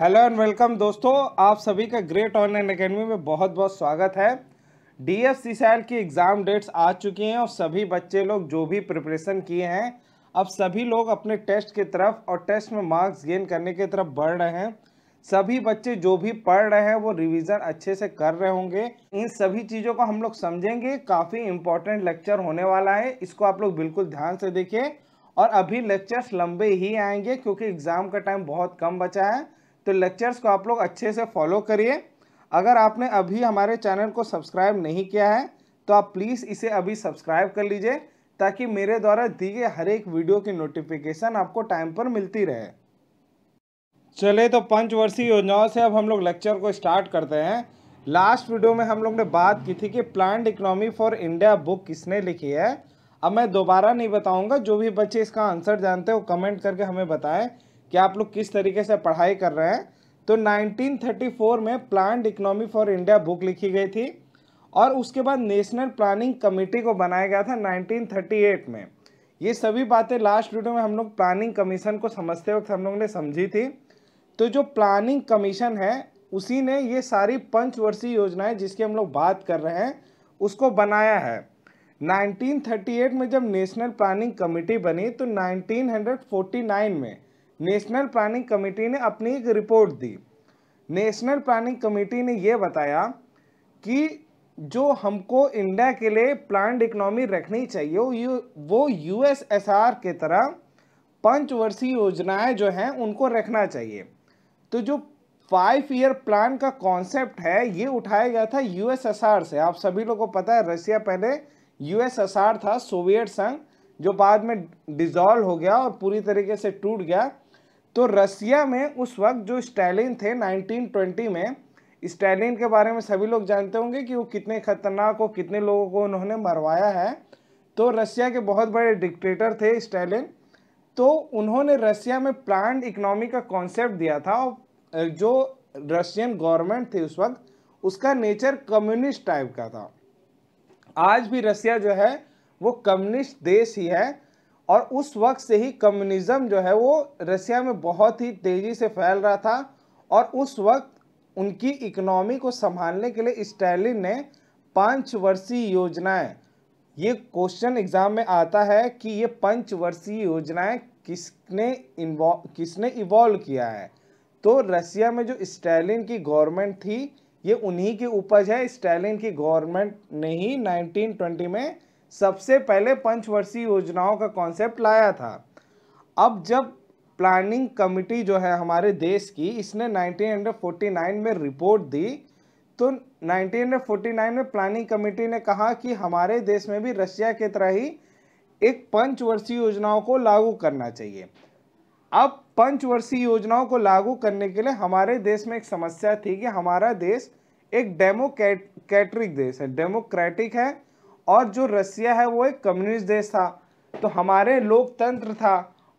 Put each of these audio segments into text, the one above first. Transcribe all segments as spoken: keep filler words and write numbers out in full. Hello and welcome दोस्तों, आप सभी का ग्रेट ऑनलाइन एकेडमी में बहुत बहुत स्वागत है। डीएफसी साल की एग्ज़ाम डेट्स आ चुकी हैं और सभी बच्चे लोग जो भी प्रिपरेशन किए हैं अब सभी लोग अपने टेस्ट की तरफ और टेस्ट में मार्क्स गेन करने की तरफ बढ़ रहे हैं। सभी बच्चे जो भी पढ़ रहे हैं वो रिविज़न अच्छे से कर रहे होंगे। इन सभी चीज़ों को हम लोग समझेंगे। काफ़ी इंपॉर्टेंट लेक्चर होने वाला है, इसको आप लोग बिल्कुल ध्यान से देखिए। और अभी लेक्चर्स लंबे ही आएंगे क्योंकि एग्ज़ाम का टाइम बहुत कम बचा है, तो लेक्चर्स को आप लोग अच्छे से फॉलो करिए। अगर आपने अभी हमारे चैनल को सब्सक्राइब नहीं किया है तो आप प्लीज़ इसे अभी सब्सक्राइब कर लीजिए ताकि मेरे द्वारा दी गई हर एक वीडियो की नोटिफिकेशन आपको टाइम पर मिलती रहे। चले तो पंचवर्षीय योजनाओं से अब हम लोग लेक्चर को स्टार्ट करते हैं। लास्ट वीडियो में हम लोग ने बात की थी कि planned economy for India book किसने लिखी है। अब मैं दोबारा नहीं बताऊँगा, जो भी बच्चे इसका आंसर जानते हैं वो कमेंट करके हमें बताएँ कि आप लोग किस तरीके से पढ़ाई कर रहे हैं। तो नाइनटीन थर्टी फोर में planned economy for India book लिखी गई थी और उसके बाद नेशनल प्लानिंग कमेटी को बनाया गया था नाइनटीन थर्टी एट में। ये सभी बातें लास्ट वीडियो में हम लोग प्लानिंग कमीशन को समझते वक्त हम लोग ने समझी थी। तो जो प्लानिंग कमीशन है उसी ने ये सारी पंचवर्षीय योजनाएँ जिसकी हम लोग बात कर रहे हैं उसको बनाया है। नाइनटीन थर्टी एट में जब नेशनल प्लानिंग कमेटी बनी तो नाइनटीन फोर्टी नाइन में नेशनल प्लानिंग कमेटी ने अपनी एक रिपोर्ट दी। नेशनल प्लानिंग कमेटी ने यह बताया कि जो हमको इंडिया के लिए प्लान्ड इकोनॉमी रखनी चाहिए वो यूएसएसआर के तरह पंचवर्षीय योजनाएं जो हैं उनको रखना चाहिए। तो जो फाइव ईयर प्लान का कॉन्सेप्ट है ये उठाया गया था यूएसएसआर से। आप सभी लोगों को पता है रशिया पहले यूएसएसआर था, सोवियत संघ, जो बाद में डिसॉल्व हो गया और पूरी तरीके से टूट गया। तो रसिया में उस वक्त जो स्टालिन थे नाइनटीन ट्वेंटी में, स्टालिन के बारे में सभी लोग जानते होंगे कि वो कितने खतरनाक हो, कितने लोगों को उन्होंने मरवाया है। तो रसिया के बहुत बड़े डिक्टेटर थे स्टालिन। तो उन्होंने रसिया में प्लान्ड इकोनॉमी का कॉन्सेप्ट दिया था और जो रशियन गवर्नमेंट थी उस वक्त उसका नेचर कम्युनिस्ट टाइप का था। आज भी रसिया जो है वो कम्युनिस्ट देश ही है और उस वक्त से ही कम्युनिज़्म जो है वो रसिया में बहुत ही तेज़ी से फैल रहा था। और उस वक्त उनकी इकोनॉमी को संभालने के लिए स्टालिन ने पंचवर्षीय योजनाएं, ये क्वेश्चन एग्ज़ाम में आता है कि ये पंचवर्षीय योजनाएं किसने इन्वॉल्व किसने इवॉल्व किया है। तो रसिया में जो स्टालिन की गवर्नमेंट थी ये उन्हीं की उपज है। स्टालिन की गवर्नमेंट ने ही नाइनटीन ट्वेंटी में सबसे पहले पंचवर्षीय योजनाओं का कॉन्सेप्ट लाया था। अब जब प्लानिंग कमिटी जो है हमारे देश की, इसने नाइनटीन फोर्टी नाइन में रिपोर्ट दी तो नाइनटीन फोर्टी नाइन में प्लानिंग कमिटी ने कहा कि हमारे देश में भी रशिया की तरह ही एक पंचवर्षीय योजनाओं को लागू करना चाहिए। अब पंचवर्षीय योजनाओं को लागू करने के लिए हमारे देश में एक समस्या थी कि हमारा देश एक डेमोक्रेटिक देश है, डेमोक्रेटिक है और जो रसिया है वो एक कम्युनिस्ट देश था। तो हमारे लोकतंत्र था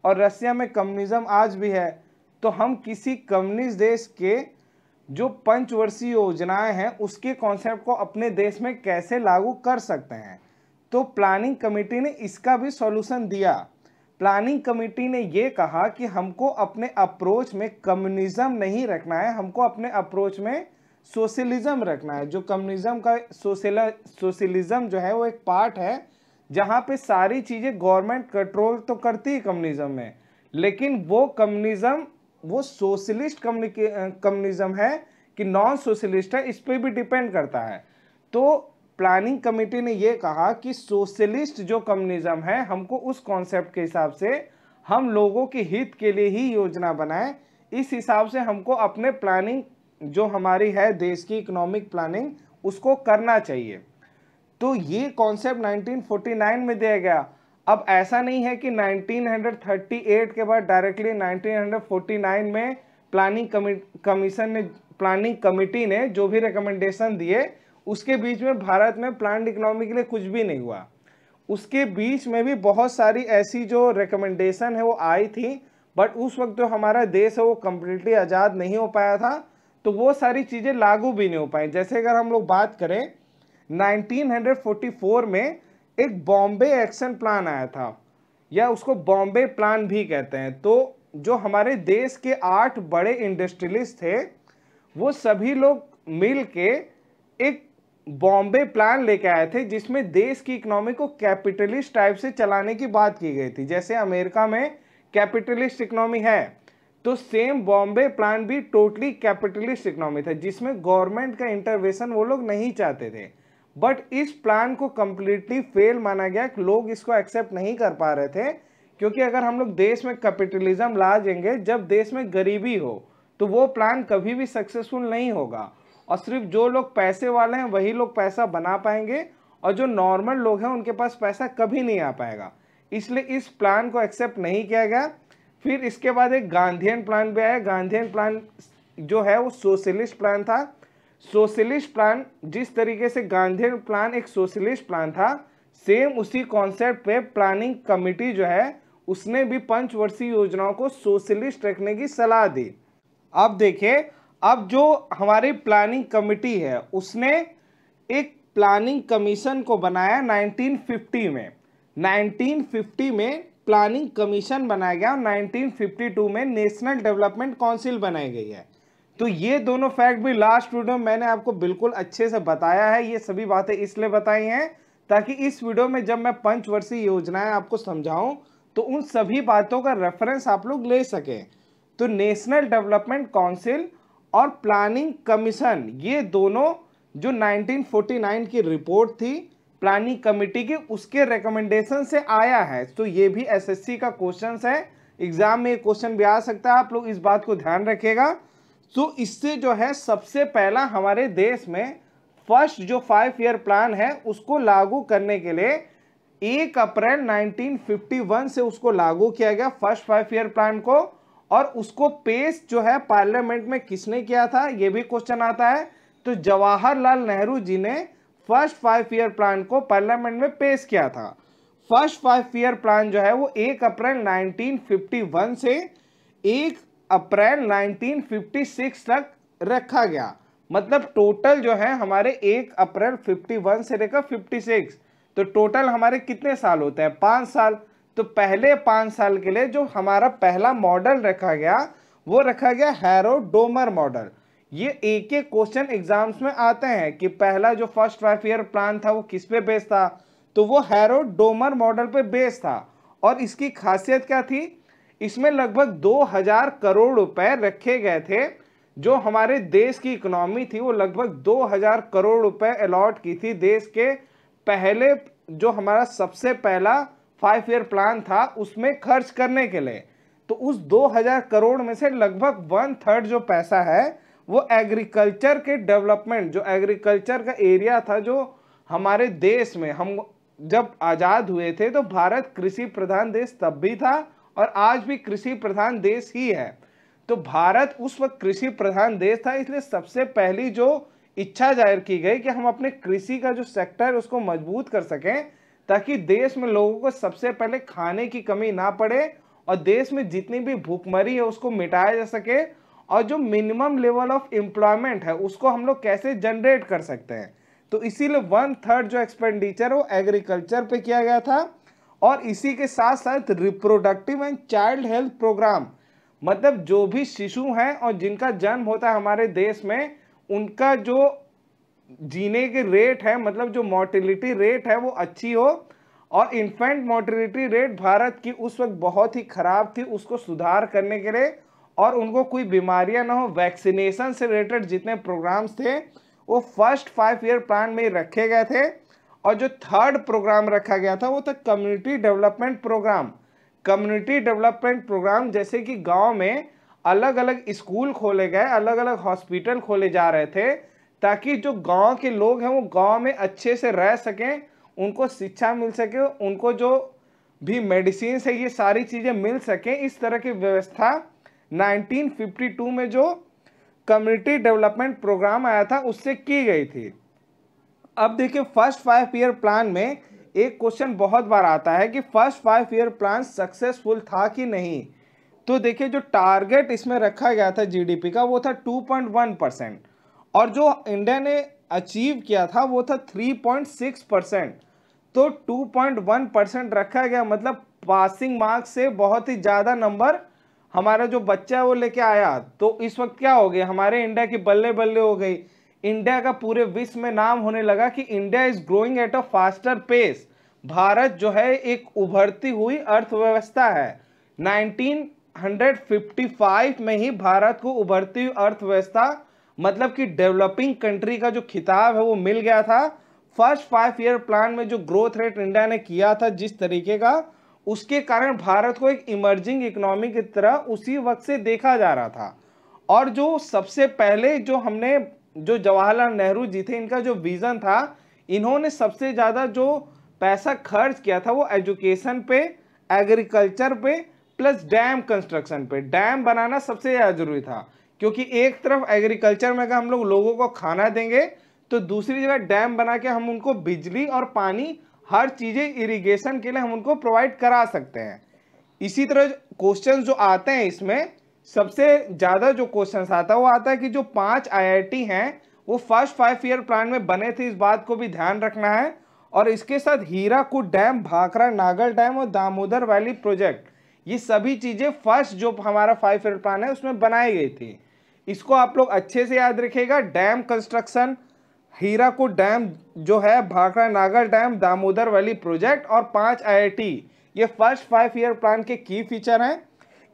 और रसिया में कम्युनिज़्म आज भी है। तो हम किसी कम्युनिस्ट देश के जो पंचवर्षीय योजनाएं हैं उसके कॉन्सेप्ट को अपने देश में कैसे लागू कर सकते हैं। तो प्लानिंग कमेटी ने इसका भी सॉल्यूशन दिया। प्लानिंग कमेटी ने ये कहा कि हमको अपने अप्रोच में कम्युनिज़्म नहीं रखना है, हमको अपने अप्रोच में सोशलिज्म रखना है। जो कम्युनिज्म का सोशल सोशलिज्म जो है वो एक पार्ट है जहाँ पे सारी चीज़ें गवर्नमेंट कंट्रोल तो करती है कम्युनिज्म में, लेकिन वो कम्युनिज्म वो सोशलिस्ट कम्युनिज्म है कि नॉन सोशलिस्ट है, इस पे भी डिपेंड करता है। तो प्लानिंग कमेटी ने ये कहा कि सोशलिस्ट जो कम्युनिज्म है हमको उस कॉन्सेप्ट के हिसाब से हम लोगों के हित के लिए ही योजना बनाएं। इस हिसाब से हमको अपने प्लानिंग जो हमारी है देश की इकोनॉमिक प्लानिंग उसको करना चाहिए। तो ये कॉन्सेप्ट नाइनटीन फोर्टी नाइन में दिया गया। अब ऐसा नहीं है कि नाइनटीन थर्टी एट के बाद डायरेक्टली नाइनटीन फोर्टी नाइन में प्लानिंग कमीशन ने प्लानिंग कमेटी ने जो भी रिकमेंडेशन दिए उसके बीच में भारत में प्लान्ड इकोनॉमी के लिए कुछ भी नहीं हुआ। उसके बीच में भी बहुत सारी ऐसी जो रिकमेंडेशन है वो आई थी, बट उस वक्त जो हमारा देश है वो कम्प्लीटली आज़ाद नहीं हो पाया था तो वो सारी चीज़ें लागू भी नहीं हो पाई। जैसे अगर हम लोग बात करें नाइनटीन फोर्टी फोर में एक बॉम्बे एक्शन प्लान आया था या उसको बॉम्बे प्लान भी कहते हैं। तो जो हमारे देश के आठ बड़े इंडस्ट्रियलिस्ट थे, वो सभी लोग मिल के एक बॉम्बे प्लान लेके आए थे, जिसमें देश की इकोनॉमी को कैपिटलिस्ट टाइप से चलाने की बात की गई थी। जैसे अमेरिका में कैपिटलिस्ट इकोनॉमी है, तो सेम बॉम्बे प्लान भी टोटली कैपिटलिस्ट इकोनॉमी था, जिसमें गवर्नमेंट का इंटरवेंशन वो लोग नहीं चाहते थे। बट इस प्लान को कम्प्लीटली फेल माना गया, लोग इसको एक्सेप्ट नहीं कर पा रहे थे, क्योंकि अगर हम लोग देश में कैपिटलिज्म ला देंगे जब देश में गरीबी हो, तो वो प्लान कभी भी सक्सेसफुल नहीं होगा। और सिर्फ जो लोग पैसे वाले हैं वही लोग पैसा बना पाएंगे, और जो नॉर्मल लोग हैं उनके पास पैसा कभी नहीं आ पाएगा। इसलिए इस प्लान को एक्सेप्ट नहीं किया गया। फिर इसके बाद एक गांधीयन प्लान भी आया। गांधीयन प्लान जो है वो सोशलिस्ट प्लान था। सोशलिस्ट प्लान, जिस तरीके से गांधीयन प्लान एक सोशलिस्ट प्लान था, सेम उसी कॉन्सेप्ट पे प्लानिंग कमेटी जो है उसने भी पंचवर्षीय योजनाओं को सोशलिस्ट रखने की सलाह दी। अब देखिए, अब जो हमारी प्लानिंग कमेटी है उसने एक प्लानिंग कमीशन को बनाया नाइनटीन फिफ्टी में। नाइनटीन फिफ्टी में प्लानिंग कमीशन बनाया गया और नाइनटीन फिफ्टी टू में नेशनल डेवलपमेंट काउंसिल बनाई गई है। तो ये दोनों फैक्ट भी लास्ट वीडियो में मैंने आपको बिल्कुल अच्छे से बताया है। ये सभी बातें इसलिए बताई हैं ताकि इस वीडियो में जब मैं पंचवर्षीय योजनाएं आपको समझाऊं तो उन सभी बातों का रेफरेंस आप लोग ले सकें। तो नेशनल डेवलपमेंट काउंसिल और प्लानिंग कमीशन, ये दोनों जो नाइनटीन फोर्टी नाइन की रिपोर्ट थी प्लानिंग कमेटी की, उसके रिकमेंडेशन से आया है। तो ये भी एसएससी का क्वेश्चन है, एग्जाम में क्वेश्चन भी आ सकता है, आप लोग इस बात को ध्यान रखिएगा। तो इससे जो है सबसे पहला हमारे देश में फर्स्ट जो फाइव ईयर प्लान है उसको लागू करने के लिए एक अप्रैल नाइनटीन फिफ्टी वन से उसको लागू किया गया, फर्स्ट फाइव ईयर प्लान को। और उसको पेश जो है पार्लियामेंट में किसने किया था, ये भी क्वेश्चन आता है। तो जवाहरलाल नेहरू जी ने फर्स्ट फाइव ईयर प्लान को पार्लियामेंट में पेश किया था। फर्स्ट फाइव ईयर प्लान जो है वो एक अप्रैल नाइनटीन फिफ्टी वन से एक अप्रैल नाइनटीन फिफ्टी सिक्स तक रखा गया। मतलब टोटल जो है हमारे एक अप्रैल फिफ्टी वन से लेकर फिफ्टी सिक्स, तो टोटल हमारे कितने साल होते हैं, पाँच साल। तो पहले पाँच साल के लिए जो हमारा पहला मॉडल रखा गया वो रखा गया हैरोड डोमर मॉडल। ये एक एक क्वेश्चन एग्जाम्स में आते हैं कि पहला जो फर्स्ट फाइव ईयर प्लान था वो किस पे बेस्ड था, तो वो हैरोड डोमर मॉडल पे बेस्ड था। और इसकी खासियत क्या थी, इसमें लगभग दो हजार करोड़ रुपए रखे गए थे। जो हमारे देश की इकोनॉमी थी वो लगभग दो हजार करोड़ रुपए अलॉट की थी। देश के पहले जो हमारा सबसे पहला फाइव ईयर प्लान था उसमें खर्च करने के लिए, तो उस दो हजार करोड़ में से लगभग वन थर्ड जो पैसा है वो एग्रीकल्चर के डेवलपमेंट, जो एग्रीकल्चर का एरिया था, जो हमारे देश में हम जब आज़ाद हुए थे तो भारत कृषि प्रधान देश तब भी था और आज भी कृषि प्रधान देश ही है। तो भारत उस वक्त कृषि प्रधान देश था, इसलिए सबसे पहली जो इच्छा जाहिर की गई कि हम अपने कृषि का जो सेक्टर है उसको मजबूत कर सकें, ताकि देश में लोगों को सबसे पहले खाने की कमी ना पड़े और देश में जितनी भी भूखमरी है उसको मिटाया जा सके, और जो मिनिमम लेवल ऑफ एम्प्लॉयमेंट है उसको हम लोग कैसे जनरेट कर सकते हैं। तो इसीलिए वन थर्ड जो एक्सपेंडिचर वो एग्रीकल्चर पे किया गया था। और इसी के साथ साथ reproductive and child health programme, मतलब जो भी शिशु हैं और जिनका जन्म होता है हमारे देश में, उनका जो जीने के रेट है, मतलब जो मोर्टेलिटी रेट है वो अच्छी हो। और इन्फेंट मोर्टेलिटी रेट भारत की उस वक्त बहुत ही खराब थी, उसको सुधार करने के लिए और उनको कोई बीमारियां ना हो, वैक्सीनेशन से रिलेटेड जितने प्रोग्राम्स थे वो फर्स्ट फाइव ईयर प्लान में रखे गए थे। और जो थर्ड प्रोग्राम रखा गया था वो था community development programme. Community development programme, जैसे कि गाँव में अलग अलग स्कूल खोले गए, अलग अलग हॉस्पिटल खोले जा रहे थे, ताकि जो गांव के लोग हैं वो गांव में अच्छे से रह सकें, उनको शिक्षा मिल सके, उनको जो भी मेडिसिन है ये सारी चीज़ें मिल सकें। इस तरह की व्यवस्था नाइनटीन फिफ्टी टू में जो कम्युनिटी डेवलपमेंट प्रोग्राम आया था उससे की गई थी। अब देखिए, फर्स्ट फाइव ईयर प्लान में एक क्वेश्चन बहुत बार आता है कि first five year plan successful था कि नहीं। तो देखिए, जो टारगेट इसमें रखा गया था जीडीपी का वो था टू पॉइंट वन परसेंट, और जो इंडिया ने अचीव किया था वो था थ्री पॉइंट सिक्स परसेंट। तो टू पॉइंट वन परसेंट रखा गया, मतलब पासिंग मार्क्स से बहुत ही ज़्यादा नंबर हमारा जो बच्चा है वो लेके आया, तो इस वक्त क्या हो गया, हमारे इंडिया की बल्ले बल्ले हो गई। इंडिया का पूरे विश्व में नाम होने लगा कि India is growing at a faster pace. Bharat जो है एक उभरती हुई अर्थव्यवस्था है। नाइनटीन फिफ्टी फाइव में ही भारत को उभरती हुई अर्थव्यवस्था मतलब कि डेवलपिंग कंट्री का जो खिताब है वो मिल गया था। फर्स्ट फाइव ईयर प्लान में जो ग्रोथ रेट इंडिया ने किया था जिस तरीके का, उसके कारण भारत को एक इमर्जिंग इकोनॉमी की तरह उसी वक्त से देखा जा रहा था। और जो सबसे पहले जो हमने जो जवाहरलाल नेहरू जी थे, इनका जो विज़न था, इन्होंने सबसे ज़्यादा जो पैसा खर्च किया था वो एजुकेशन पे, एग्रीकल्चर पे, प्लस डैम कंस्ट्रक्शन पे। डैम बनाना सबसे ज़्यादा जरूरी था, क्योंकि एक तरफ एग्रीकल्चर में अगर हम लोग लोगों को खाना देंगे तो दूसरी जगह डैम बना के हम उनको बिजली और पानी, हर चीज़ें इरिगेशन के लिए हम उनको प्रोवाइड करा सकते हैं। इसी तरह क्वेश्चन जो आते हैं इसमें, सबसे ज़्यादा जो क्वेश्चन आता है वो आता है कि जो पांच आईआईटी हैं वो फर्स्ट फाइव ईयर प्लान में बने थे, इस बात को भी ध्यान रखना है। और इसके साथ हीराकुड डैम, भाखरा नांगल डैम और दामोदर वैली प्रोजेक्ट, ये सभी चीज़ें फर्स्ट जो हमारा फाइव ईयर प्लान है उसमें बनाई गई थी। इसको आप लोग अच्छे से याद रखिएगा। डैम कंस्ट्रक्शन, हीराकुड डैम जो है, Bhakra Nangal dam, Damodar valley project और पांच आईआईटी, ये फर्स्ट फाइव ईयर प्लान के की फीचर हैं।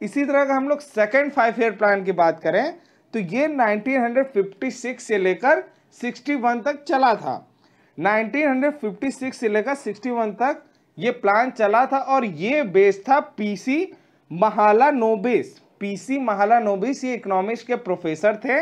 इसी तरह का हम लोग सेकंड फाइव ईयर प्लान की बात करें तो ये नाइनटीन फिफ्टी सिक्स से लेकर इकसठ तक चला था। नाइनटीन फिफ्टी सिक्स से लेकर इकसठ तक ये प्लान चला था और ये बेस था पीसी महालानोबिस। पीसी महालानोबिस ये इकोनॉमिक्स के प्रोफेसर थे,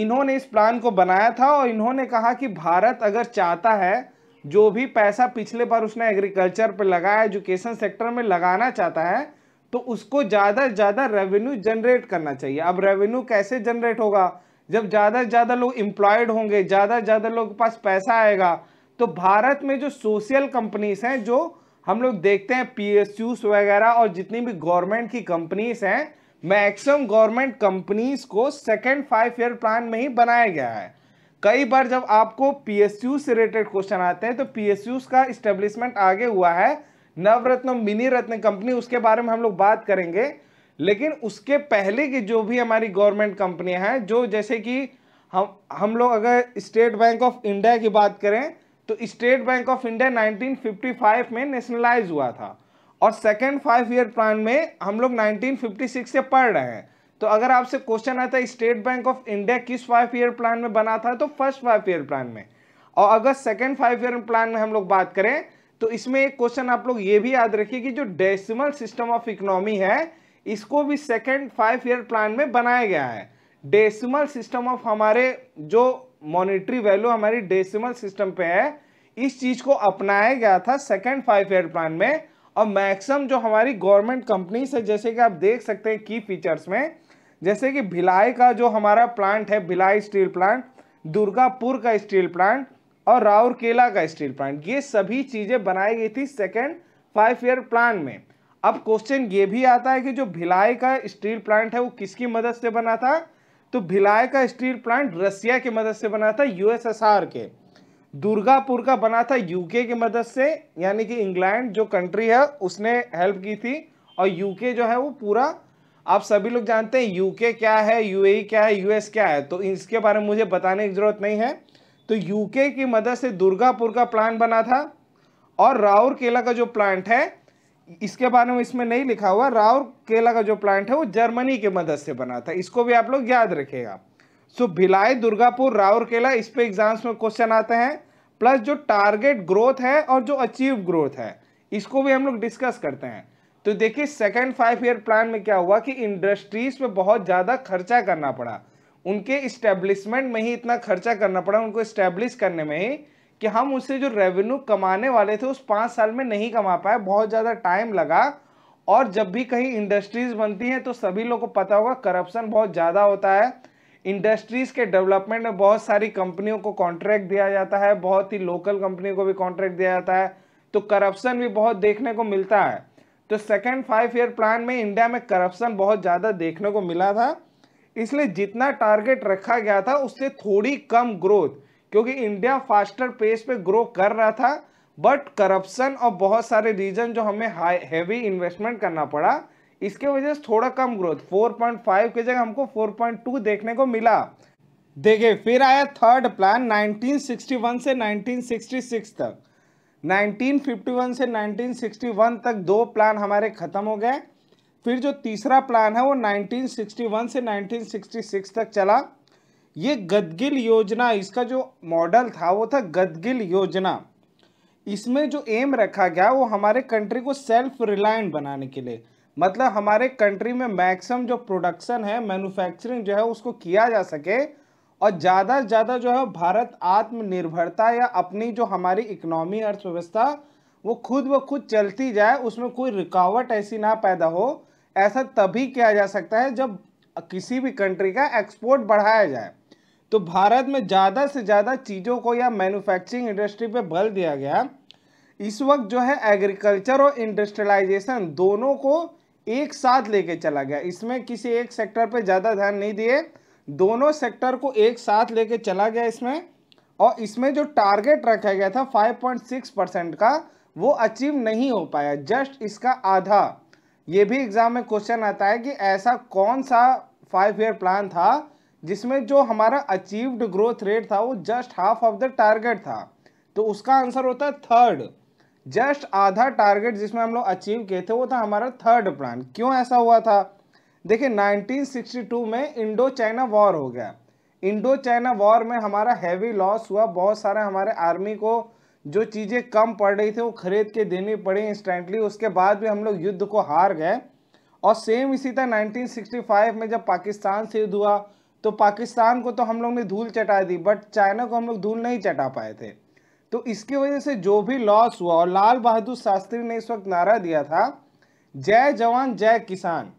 इन्होंने इस प्लान को बनाया था। और इन्होंने कहा कि भारत अगर चाहता है, जो भी पैसा पिछले बार उसने एग्रीकल्चर पर लगाया, एजुकेशन सेक्टर में लगाना चाहता है, तो उसको ज़्यादा से ज़्यादा रेवेन्यू जनरेट करना चाहिए। अब रेवेन्यू कैसे जनरेट होगा, जब ज़्यादा से ज़्यादा लोग एम्प्लॉयड होंगे, ज़्यादा से ज़्यादा लोगों के पास पैसा आएगा। तो भारत में जो सोशल कंपनीज हैं, जो हम लोग देखते हैं पी एस यूस वगैरह, और जितनी भी गवर्नमेंट की कंपनीज हैं, मैक्सिमम गवर्नमेंट कंपनीज को सेकेंड फाइव ईयर प्लान में ही बनाया गया है। कई बार जब आपको पी एस यू से रिलेटेड क्वेश्चन आते हैं तो पी एस यूस का इस्टेब्लिशमेंट आगे हुआ है, नवरत्न, मिनी रत्न कंपनी, उसके बारे में हम लोग बात करेंगे। लेकिन उसके पहले की जो भी हमारी गवर्नमेंट कंपनियां हैं, जो जैसे कि हम हम लोग अगर स्टेट बैंक ऑफ इंडिया की बात करें तो State Bank of India nineteen fifty five में नेशनलाइज हुआ था। और सेकेंड फाइव ईयर प्लान में हम लोग नाइनटीन फिफ्टी सिक्स से पढ़ रहे हैं। तो अगर आपसे क्वेश्चन आता है स्टेट बैंक ऑफ इंडिया किस फाइव ईयर प्लान में बना था, तो फर्स्ट फाइव ईयर प्लान में। और अगर सेकेंड फाइव ईयर प्लान में हम लोग बात करें तो इसमें एक क्वेश्चन आप लोग ये भी याद रखिए कि जो डेसिमल सिस्टम ऑफ इकोनॉमी है, इसको भी सेकेंड फाइव ईयर प्लान में बनाया गया है। डेसिमल सिस्टम ऑफ हमारे जो मॉनेटरी वैल्यू हमारी डेसिमल सिस्टम पे है, इस चीज़ को अपनाया गया था सेकेंड फाइव ईयर प्लान में। और मैक्सिमम जो हमारी गवर्नमेंट कंपनीज है, जैसे कि आप देख सकते हैं की फीचर्स में, जैसे कि भिलाई का जो हमारा प्लांट है, भिलाई स्टील प्लांट, दुर्गापुर का स्टील प्लांट और राउरकेला का स्टील प्लांट, ये सभी चीज़ें बनाई गई थी सेकेंड फाइव ईयर प्लान में। अब क्वेश्चन ये भी आता है कि जो भिलाई का स्टील प्लांट है वो किसकी मदद से बना था, तो भिलाई का स्टील प्लांट रसिया की मदद से बना था, यूएसएसआर के। दुर्गापुर का बना था यूके की मदद से, यानी कि इंग्लैंड जो कंट्री है उसने हेल्प की थी। और यूके जो है वो पूरा आप सभी लोग जानते हैं यूके क्या है, यूएई क्या है, यूएस क्या है, तो इसके बारे में मुझे बताने की जरूरत नहीं है। तो यूके की मदद से दुर्गापुर का प्लान बना था। और राउरकेला का जो प्लांट है, इसके बारे में इसमें नहीं लिखा हुआ, राउरकेला का जो प्लांट है वो जर्मनी की मदद से बना था। इसको भी आप लोग याद रखिएगा। सो भिलाई, दुर्गापुर, राउरकेला, इस पे एग्जाम्स में क्वेश्चन आते हैं। प्लस जो टारगेट ग्रोथ है और जो अचीव ग्रोथ है, इसको भी हम लोग डिस्कस करते हैं। तो देखिए सेकेंड फाइव ईयर प्लान में क्या हुआ कि इंडस्ट्रीज पर बहुत ज़्यादा खर्चा करना पड़ा, उनके इस्टेब्लिशमेंट में ही इतना खर्चा करना पड़ा, उनको इस्टेब्लिश करने में ही, कि हम उससे जो रेवेन्यू कमाने वाले थे उस पाँच साल में नहीं कमा पाए, बहुत ज़्यादा टाइम लगा। और जब भी कहीं इंडस्ट्रीज़ बनती हैं तो सभी लोगों को पता होगा करप्शन बहुत ज़्यादा होता है। इंडस्ट्रीज़ के डेवलपमेंट में बहुत सारी कंपनियों को कॉन्ट्रैक्ट दिया जाता है, बहुत ही लोकल कंपनियों को भी कॉन्ट्रैक्ट दिया जाता है, तो करप्शन भी बहुत देखने को मिलता है। तो सेकेंड फाइव ईयर प्लान में इंडिया में करप्शन बहुत ज़्यादा देखने को मिला था, इसलिए जितना टारगेट रखा गया था उससे थोड़ी कम ग्रोथ, क्योंकि इंडिया फास्टर पेस पे ग्रो कर रहा था, बट करप्शन और बहुत सारे रीजन जो हमें हाई हैवी इन्वेस्टमेंट करना पड़ा, इसके वजह से थोड़ा कम ग्रोथ चार पॉइंट फाइव की जगह हमको चार पॉइंट टू देखने को मिला। देखिए फिर आया थर्ड प्लान उन्नीस सौ इकसठ से उन्नीस सौ छियासठ तक, उन्नीस सौ इक्यावन से उन्नीस सौ इकसठ तक दो प्लान हमारे ख़त्म हो गए। फिर जो तीसरा प्लान है वो उन्नीस सौ इकसठ से उन्नीस सौ छियासठ तक चला। ये गदगिल योजना, इसका जो मॉडल था वो था गदगिल योजना। इसमें जो एम रखा गया वो हमारे कंट्री को सेल्फ रिलायंट बनाने के लिए, मतलब हमारे कंट्री में मैक्सिमम जो प्रोडक्शन है, मैन्युफैक्चरिंग जो है उसको किया जा सके और ज़्यादा से ज़्यादा जो है भारत आत्मनिर्भरता या अपनी जो हमारी इकोनॉमी अर्थव्यवस्था वो खुद ब खुद चलती जाए, उसमें कोई रुकावट ऐसी ना पैदा हो। ऐसा तभी किया जा सकता है जब किसी भी कंट्री का एक्सपोर्ट बढ़ाया जाए। तो भारत में ज़्यादा से ज़्यादा चीज़ों को या मैन्युफैक्चरिंग इंडस्ट्री पे बल दिया गया। इस वक्त जो है एग्रीकल्चर और इंडस्ट्रियलाइजेशन दोनों को एक साथ लेके चला गया। इसमें किसी एक सेक्टर पे ज़्यादा ध्यान नहीं दिए, दोनों सेक्टर को एक साथ लेके चला गया इसमें। और इसमें जो टारगेट रखा गया था फाइव पॉइंट सिक्स परसेंट का वो अचीव नहीं हो पाया, जस्ट इसका आधा। ये भी एग्ज़ाम में क्वेश्चन आता है कि ऐसा कौन सा फाइव ईयर प्लान था जिसमें जो हमारा अचीव्ड ग्रोथ रेट था वो just half of the target था। तो उसका आंसर होता है थर्ड। जस्ट आधा टारगेट जिसमें हम लोग अचीव किए थे वो था हमारा थर्ड प्लान। क्यों ऐसा हुआ था? देखिए उन्नीस सौ बासठ में इंडो चाइना वॉर हो गया। इंडो चाइना वॉर में हमारा हैवी लॉस हुआ, बहुत सारे हमारे आर्मी को जो चीज़ें कम पड़ रही थी वो खरीद के देनी पड़ी इंस्टेंटली। उसके बाद भी हम लोग युद्ध को हार गए। और सेम इसी तरह नाइनटीन सिक्सटी फाइव में जब पाकिस्तान से युद्ध हुआ तो पाकिस्तान को तो हम लोग ने धूल चटा दी, बट चाइना को हम लोग धूल नहीं चटा पाए थे। तो इसकी वजह से जो भी लॉस हुआ, और लाल बहादुर शास्त्री ने इस वक्त नारा दिया था जय जवान जय किसान।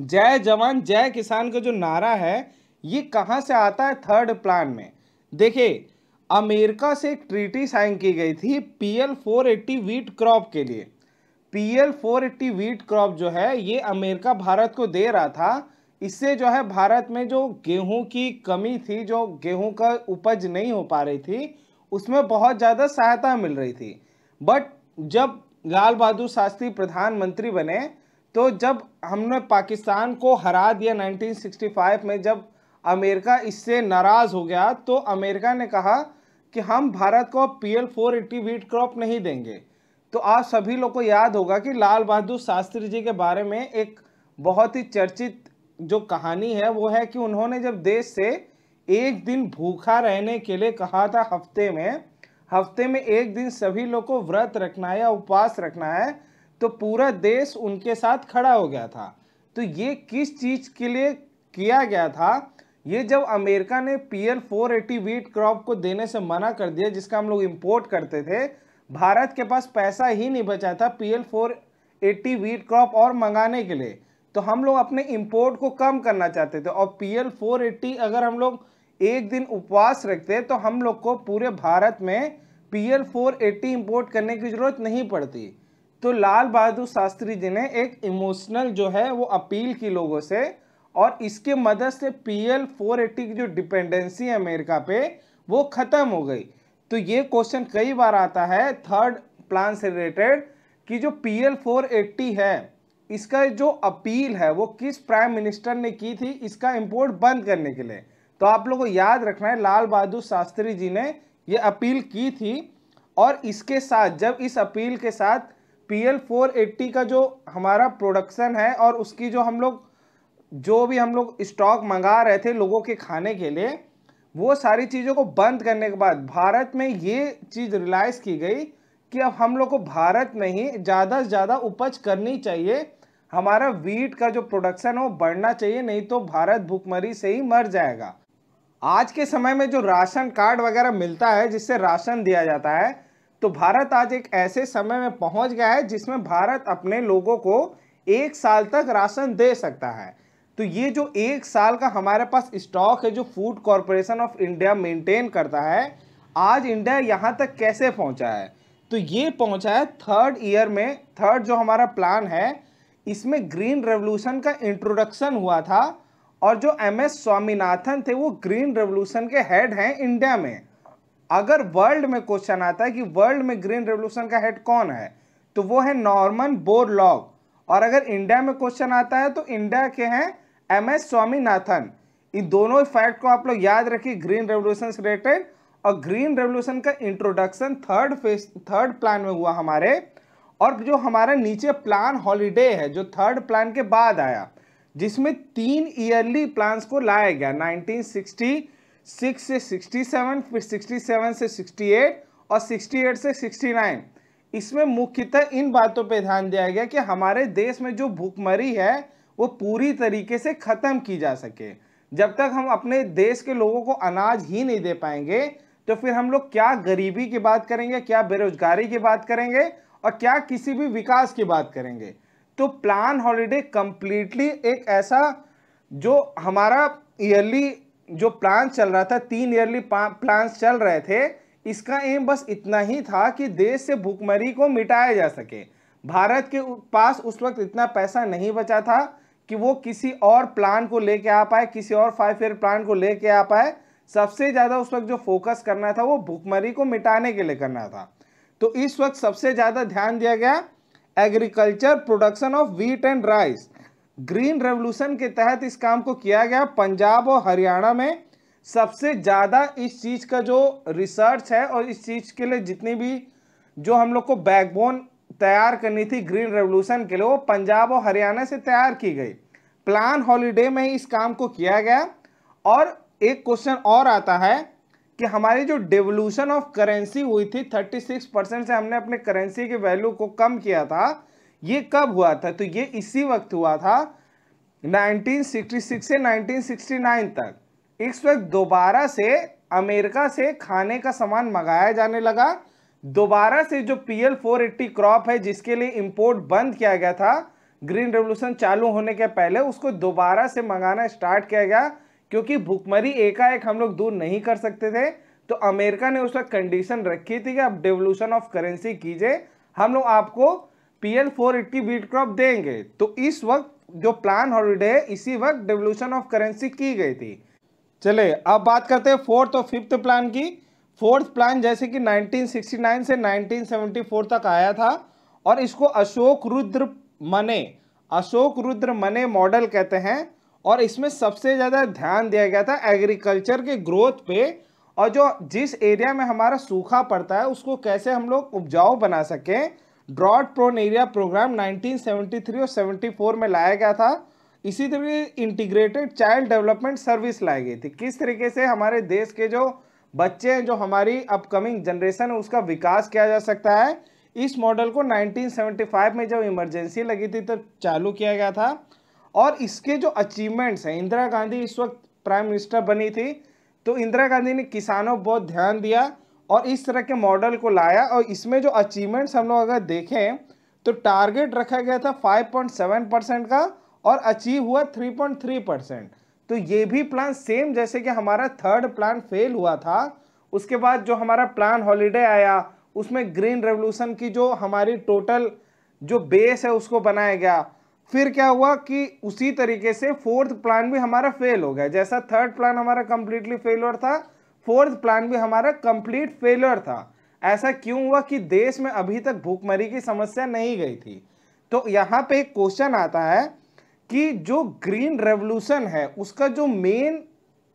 जय जवान जय किसान का जो नारा है ये कहाँ से आता है? थर्ड प्लान में। देखिए अमेरिका से एक ट्रीटी साइन की गई थी पीएल चार सौ अस्सी व्हीट क्रॉप के लिए। पीएल चार सौ अस्सी व्हीट क्रॉप जो है ये अमेरिका भारत को दे रहा था। इससे जो है भारत में जो गेहूं की कमी थी, जो गेहूं का उपज नहीं हो पा रही थी, उसमें बहुत ज़्यादा सहायता मिल रही थी। बट जब लाल बहादुर शास्त्री प्रधानमंत्री बने तो जब हमने पाकिस्तान को हरा दिया उन्नीस सौ पैंसठ में, जब अमेरिका इससे नाराज़ हो गया तो अमेरिका ने कहा कि हम भारत को पीएल चार सौ अस्सी व्हीट क्रॉप नहीं देंगे। तो आप सभी लोग को याद होगा कि लाल बहादुर शास्त्री जी के बारे में एक बहुत ही चर्चित जो कहानी है वो है कि उन्होंने जब देश से एक दिन भूखा रहने के लिए कहा था, हफ्ते में हफ्ते में एक दिन सभी लोग को व्रत रखना है या उपवास रखना है, तो पूरा देश उनके साथ खड़ा हो गया था। तो ये किस चीज़ के लिए किया गया था? ये जब अमेरिका ने पीएल चार सौ अस्सी व्हीट क्रॉप को देने से मना कर दिया, जिसका हम लोग इम्पोर्ट करते थे, भारत के पास पैसा ही नहीं बचा था पीएल चार सौ अस्सी व्हीट क्रॉप और मंगाने के लिए। तो हम लोग अपने इंपोर्ट को कम करना चाहते थे और पीएल चार सौ अस्सी अगर हम लोग एक दिन उपवास रखते तो हम लोग को पूरे भारत में पीएल चार सौ अस्सी इंपोर्ट करने की ज़रूरत नहीं पड़ती। तो लाल बहादुर शास्त्री जी ने एक इमोशनल जो है वो अपील की लोगों से, और इसके मदद से पीएल चार सौ अस्सी की जो डिपेंडेंसी है अमेरिका पे वो ख़त्म हो गई। तो ये क्वेश्चन कई बार आता है थर्ड प्लान से रिलेटेड कि जो पीएल चार सौ अस्सी है इसका जो अपील है वो किस प्राइम मिनिस्टर ने की थी इसका इंपोर्ट बंद करने के लिए। तो आप लोगों को याद रखना है लाल बहादुर शास्त्री जी ने ये अपील की थी। और इसके साथ जब इस अपील के साथ पीएल चार सौ अस्सी का जो हमारा प्रोडक्शन है और उसकी जो हम लोग जो भी हम लोग स्टॉक मंगा रहे थे लोगों के खाने के लिए, वो सारी चीज़ों को बंद करने के बाद भारत में ये चीज़ रियलाइज़ की गई कि अब हम लोग को भारत में ही ज़्यादा से ज़्यादा उपज करनी चाहिए, हमारा वीट का जो प्रोडक्शन है वो बढ़ना चाहिए, नहीं तो भारत भूखमरी से ही मर जाएगा। आज के समय में जो राशन कार्ड वगैरह मिलता है जिससे राशन दिया जाता है, तो भारत आज एक ऐसे समय में पहुंच गया है जिसमें भारत अपने लोगों को एक साल तक राशन दे सकता है। तो ये जो एक साल का हमारे पास स्टॉक है जो food corporation of India maintain करता है, आज इंडिया यहाँ तक कैसे पहुँचा है? तो ये पहुँचा है थर्ड ईयर में। थर्ड जो हमारा प्लान है इसमें ग्रीन रेवोल्यूशन का इंट्रोडक्शन हुआ था और जो एम एस स्वामीनाथन थे वो ग्रीन रेवोल्यूशन के हेड हैं इंडिया में। अगर वर्ल्ड में क्वेश्चन आता है कि वर्ल्ड में ग्रीन रेवोल्यूशन का हेड कौन है, तो वो है नॉर्मन बोरलॉग। और अगर इंडिया में क्वेश्चन आता है तो इंडिया के हैं एम एस स्वामीनाथन। इन दोनों फैक्ट को आप लोग याद रखिए, ग्रीन रेवोल्यूशन से रिलेटेड, और ग्रीन रेवोल्यूशन का introduction third phase third plan में हुआ हमारे, और जो हमारा नीचे प्लान हॉलीडे है जो थर्ड प्लान के बाद आया, जिसमें तीन ईयरली प्लान्स को लाया गया नाइनटीन सिक्सटी सिक्स से सिक्सटी सेवन, फिर सिक्सटी सेवन से सिक्सटी एट और सिक्सटी एट से सिक्सटी नाइन। इसमें मुख्यतः इन बातों पे ध्यान दिया गया कि हमारे देश में जो भूखमरी है वो पूरी तरीके से ख़त्म की जा सके। जब तक हम अपने देश के लोगों को अनाज ही नहीं दे पाएंगे तो फिर हम लोग क्या गरीबी की बात करेंगे, क्या बेरोजगारी की बात करेंगे और क्या किसी भी विकास की बात करेंगे। तो प्लान हॉलीडे कंप्लीटली एक ऐसा जो हमारा ईयरली जो प्लान चल रहा था, तीन ईयरली प्लान्स चल रहे थे, इसका एम बस इतना ही था कि देश से भूखमरी को मिटाया जा सके। भारत के पास उस वक्त इतना पैसा नहीं बचा था कि वो किसी और प्लान को लेके आ पाए, किसी और फाइव ईयर प्लान को लेके आ पाए। सबसे ज़्यादा उस वक्त जो फोकस करना था वो भूखमरी को मिटाने के लिए करना था। तो इस वक्त सबसे ज़्यादा ध्यान दिया गया agriculture production of wheat and rice. Green revolution के तहत इस काम को किया गया। पंजाब और हरियाणा में सबसे ज़्यादा इस चीज़ का जो रिसर्च है और इस चीज़ के लिए जितनी भी जो हम लोग को बैकबोन तैयार करनी थी ग्रीन रेवोल्यूशन के लिए, वो पंजाब और हरियाणा से तैयार की गई। प्लान हॉलीडे में इस काम को किया गया। और एक क्वेश्चन और आता है कि हमारी जो डिवोल्यूशन ऑफ करेंसी हुई थी थर्टी सिक्स परसेंट से हमने अपने करेंसी के वैल्यू को कम किया था, ये कब हुआ था? तो ये इसी वक्त हुआ था नाइनटीन सिक्सटी सिक्स से नाइनटीन सिक्सटी नाइन तक। इस वक्त दोबारा से अमेरिका से खाने का सामान मंगाया जाने लगा। दोबारा से जो P L four eighty crop है जिसके लिए इंपोर्ट बंद किया गया था ग्रीन रेवोल्यूशन चालू होने के पहले, उसको दोबारा से मंगाना स्टार्ट किया गया क्योंकि भुखमरी एकाएक हम लोग दूर नहीं कर सकते थे। तो अमेरिका ने उस वक्त कंडीशन रखी थी कि आप डिवोल्यूशन ऑफ करेंसी कीजिए, हम लोग आपको P L four eighty wheat crop देंगे। तो इस वक्त जो प्लान हॉलीडे है इसी वक्त डिवोल्यूशन ऑफ करेंसी की गई थी। चले अब बात करते हैं फोर्थ और फिफ्थ प्लान की। फोर्थ प्लान जैसे कि नाइनटीन सिक्सटी नाइन से नाइनटीन सेवेंटी फोर तक आया था और इसको अशोक रुद्र मने अशोक रुद्र मने मॉडल कहते हैं। और इसमें सबसे ज़्यादा ध्यान दिया गया था एग्रीकल्चर के ग्रोथ पे, और जो जिस एरिया में हमारा सूखा पड़ता है उसको कैसे हम लोग उपजाऊ बना सकें। Drought prone area programme nineteen seventy three और सेवेंटी फोर में लाया गया था। इसी तरह इंटीग्रेटेड चाइल्ड डेवलपमेंट सर्विस लाई गई थी। किस तरीके से हमारे देश के जो बच्चे हैं, जो हमारी अपकमिंग जनरेशन है, उसका विकास किया जा सकता है। इस मॉडल को नाइनटीन सेवेंटी फाइव में जब इमरजेंसी लगी थी तब चालू किया गया था। और इसके जो अचीवमेंट्स हैं, इंदिरा गांधी इस वक्त प्राइम मिनिस्टर बनी थी तो इंदिरा गांधी ने किसानों पर बहुत ध्यान दिया और इस तरह के मॉडल को लाया। और इसमें जो अचीवमेंट्स हम लोग अगर देखें तो टारगेट रखा गया था फाइव पॉइंट सेवन परसेंट का और अचीव हुआ थ्री पॉइंट थ्री परसेंट। तो ये भी प्लान सेम जैसे कि हमारा थर्ड प्लान फेल हुआ था, उसके बाद जो हमारा प्लान हॉलीडे आया उसमें ग्रीन रेवोल्यूशन की जो हमारी टोटल जो बेस है उसको बनाया गया। फिर क्या हुआ कि उसी तरीके से फोर्थ प्लान भी हमारा फेल हो गया। जैसा थर्ड प्लान हमारा कंप्लीटली फेल्योर था, फोर्थ प्लान भी हमारा कंप्लीट फेल्योर था। ऐसा क्यों हुआ कि देश में अभी तक भूखमरी की समस्या नहीं गई थी। तो यहाँ पे एक क्वेश्चन आता है कि जो ग्रीन रेवोल्यूशन है उसका जो मेन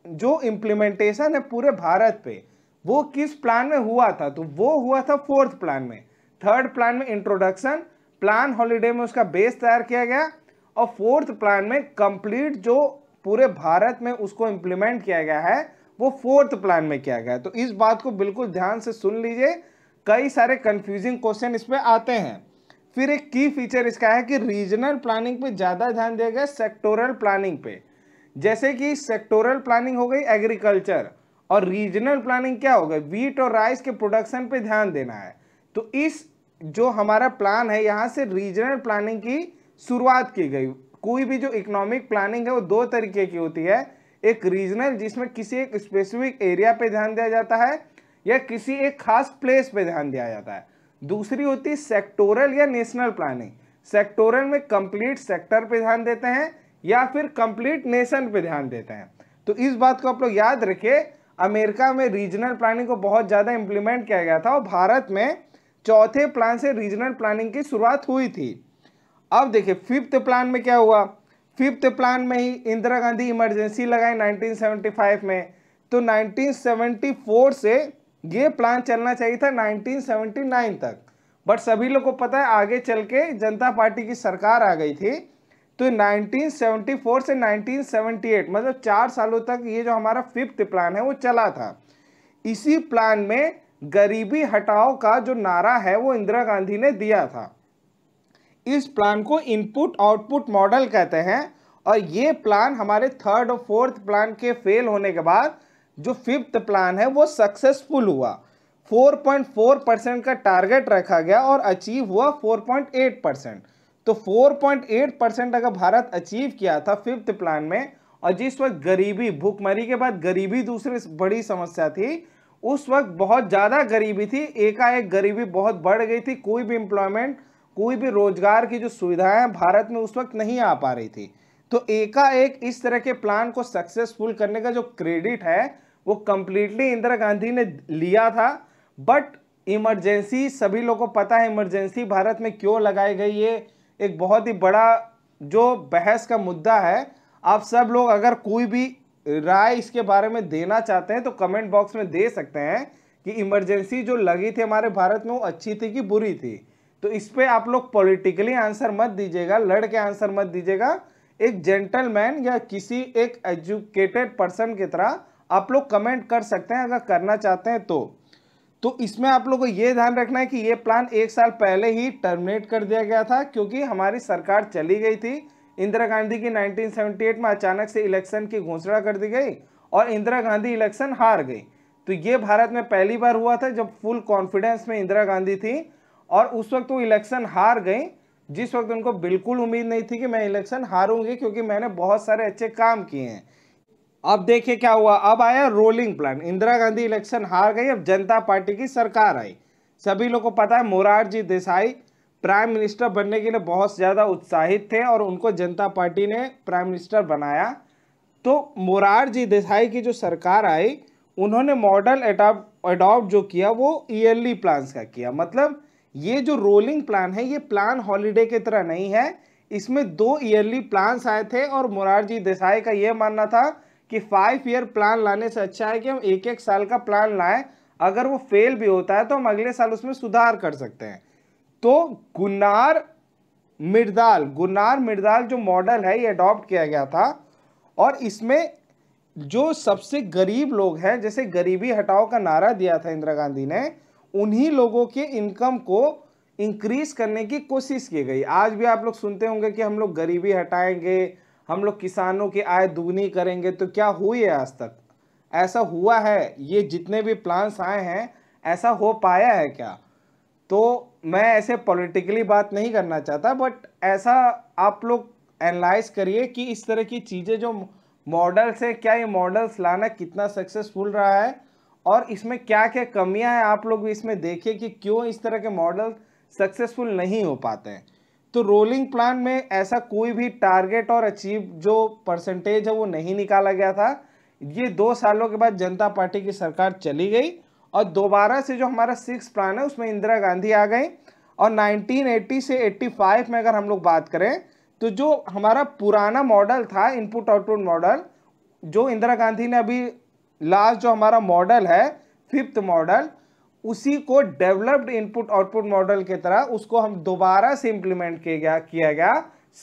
जो इम्प्लीमेंटेशन है पूरे भारत पे वो किस प्लान में हुआ था? तो वो हुआ था फोर्थ प्लान में। थर्ड प्लान में इंट्रोडक्शन, प्लान हॉलीडे में उसका बेस तैयार किया गया और फोर्थ प्लान में कंप्लीट जो पूरे भारत में उसको इम्प्लीमेंट किया गया है वो फोर्थ प्लान में किया गया। तो इस बात को बिल्कुल ध्यान से सुन लीजिए, कई सारे कंफ्यूजिंग क्वेश्चन इसमें आते हैं। फिर एक की फीचर इसका है कि रीजनल प्लानिंग पे ज़्यादा ध्यान दिया गया सेक्टोरल प्लानिंग पे। जैसे कि सेक्टोरल प्लानिंग हो गई एग्रीकल्चर और रीजनल प्लानिंग क्या हो गई, व्हीट और राइस के प्रोडक्शन पर ध्यान देना है। तो इस जो हमारा प्लान है यहाँ से रीजनल प्लानिंग की शुरुआत की गई। कोई भी जो इकोनॉमिक प्लानिंग है वो दो तरीके की होती है, एक रीजनल जिसमें किसी एक स्पेसिफिक एरिया पे ध्यान दिया जाता है या किसी एक खास प्लेस पे ध्यान दिया जाता है, दूसरी होती है सेक्टोरल या नेशनल प्लानिंग। सेक्टोरल में कंप्लीट सेक्टर पे ध्यान देते हैं या फिर कंप्लीट नेशन पे ध्यान देते हैं। तो इस बात को आप लोग याद रखिए, अमेरिका में रीजनल प्लानिंग को बहुत ज़्यादा इम्प्लीमेंट किया गया था और भारत में चौथे प्लान से रीजनल प्लानिंग की शुरुआत हुई थी। अब देखिए फिफ्थ प्लान में क्या हुआ, फिफ्थ प्लान में ही इंदिरा गांधी इमरजेंसी लगाई नाइनटीन सेवेंटी फाइव में, तो नाइनटीन सेवेंटी फोर से ये प्लान चलना चाहिए था नाइनटीन सेवेंटी नाइन तक, बट सभी लोग को पता है आगे चल के जनता पार्टी की सरकार आ गई थी, तो नाइनटीन सेवेंटी फोर से नाइनटीन सेवेंटी एट मतलब चार सालों तक ये जो हमारा फिफ्थ प्लान है वो चला था। इसी प्लान में गरीबी हटाओ का जो नारा है वो इंदिरा गांधी ने दिया था। इस प्लान को इनपुट आउटपुट मॉडल कहते हैं और ये प्लान हमारे थर्ड और फोर्थ प्लान के फेल होने के बाद जो फिफ्थ प्लान है वो सक्सेसफुल हुआ। फोर पॉइंट फोर परसेंट का टारगेट रखा गया और अचीव हुआ फोर पॉइंट एट परसेंट। तो फोर पॉइंट एट परसेंट अगर भारत अचीव किया था फिफ्थ प्लान में, और जिस वक्त गरीबी, भूखमरी के बाद गरीबी दूसरी बड़ी समस्या थी, उस वक्त बहुत ज़्यादा गरीबी थी, एकाएक गरीबी बहुत बढ़ गई थी, कोई भी एम्प्लॉयमेंट, कोई भी रोजगार की जो सुविधाएं भारत में उस वक्त नहीं आ पा रही थी। तो एकाएक इस तरह के प्लान को सक्सेसफुल करने का जो क्रेडिट है वो कम्प्लीटली इंदिरा गांधी ने लिया था। बट इमरजेंसी, सभी लोगों को पता है इमरजेंसी भारत में क्यों लगाई गई, ये एक बहुत ही बड़ा जो बहस का मुद्दा है। आप सब लोग अगर कोई भी राय इसके बारे में देना चाहते हैं तो कमेंट बॉक्स में दे सकते हैं कि इमरजेंसी जो लगी थी हमारे भारत में वो अच्छी थी कि बुरी थी। तो इस पर आप लोग पॉलिटिकली आंसर मत दीजिएगा, लड़ के आंसर मत दीजिएगा, एक जेंटलमैन या किसी एक एजुकेटेड पर्सन की तरह आप लोग कमेंट कर सकते हैं अगर करना चाहते हैं तो। तो इसमें आप लोगों को ये ध्यान रखना है कि ये प्लान एक साल पहले ही टर्मिनेट कर दिया गया था क्योंकि हमारी सरकार चली गई थी। इंदिरा गांधी की नाइनटीन सेवेंटी एट में अचानक से इलेक्शन की घोषणा कर दी गई और इंदिरा गांधी इलेक्शन हार गई। तो ये भारत में पहली बार हुआ था जब फुल कॉन्फिडेंस में इंदिरा गांधी थी और उस वक्त वो इलेक्शन हार गई, जिस वक्त उनको बिल्कुल उम्मीद नहीं थी कि मैं इलेक्शन हारूंगी क्योंकि मैंने बहुत सारे अच्छे काम किए हैं। अब देखिए क्या हुआ, अब आया rolling plan. Indira Gandhi election हार गई, अब जनता पार्टी की सरकार आई। सभी लोगों को पता है मोरारजी देसाई प्राइम मिनिस्टर बनने के लिए बहुत ज़्यादा उत्साहित थे और उनको जनता पार्टी ने प्राइम मिनिस्टर बनाया। तो मोरारजी देसाई की जो सरकार आई उन्होंने मॉडल अडॉप्ट जो किया वो ईयरली प्लान्स का किया। मतलब ये जो रोलिंग प्लान है ये प्लान हॉलीडे की तरह नहीं है, इसमें दो ईयरली प्लान्स आए थे और मोरारजी देसाई का ये मानना था कि फाइव ईयर प्लान लाने से अच्छा है कि हम एक एक साल का प्लान लाएं, अगर वो फेल भी होता है तो हम अगले साल उसमें सुधार कर सकते हैं। तो गुन्नार मिर्दाल गुन्नार मिर्दाल जो मॉडल है ये अडॉप्ट किया गया था और इसमें जो सबसे गरीब लोग हैं, जैसे गरीबी हटाओ का नारा दिया था इंदिरा गांधी ने, उन्हीं लोगों के इनकम को इंक्रीज करने की कोशिश की गई। आज भी आप लोग सुनते होंगे कि हम लोग गरीबी हटाएंगे, हम लोग किसानों की आय दुगनी करेंगे, तो क्या हुई है आज तक? ऐसा हुआ है? ये जितने भी प्लान्स आए हैं ऐसा हो पाया है क्या? तो मैं ऐसे पॉलिटिकली बात नहीं करना चाहता, बट ऐसा आप लोग एनालाइज करिए कि इस तरह की चीज़ें जो मॉडल्स हैं, क्या ये मॉडल्स लाना कितना सक्सेसफुल रहा है और इसमें क्या क्या कमियां हैं। आप लोग भी इसमें देखिए कि क्यों इस तरह के मॉडल सक्सेसफुल नहीं हो पाते हैं। तो रोलिंग प्लान में ऐसा कोई भी टारगेट और अचीव जो परसेंटेज है वो नहीं निकाला गया था। ये दो सालों के बाद जनता पार्टी की सरकार चली गई और दोबारा से जो हमारा सिक्स प्लान है उसमें इंदिरा गांधी आ गई और नाइनटीन एटी से एट्टी फाइव में अगर हम लोग बात करें तो जो हमारा पुराना मॉडल था इनपुट आउटपुट मॉडल, जो इंदिरा गांधी ने अभी लास्ट जो हमारा मॉडल है फिफ्थ मॉडल, उसी को डेवलप्ड इनपुट आउटपुट मॉडल के तरह उसको हम दोबारा से इम्प्लीमेंट किया गया किया गया।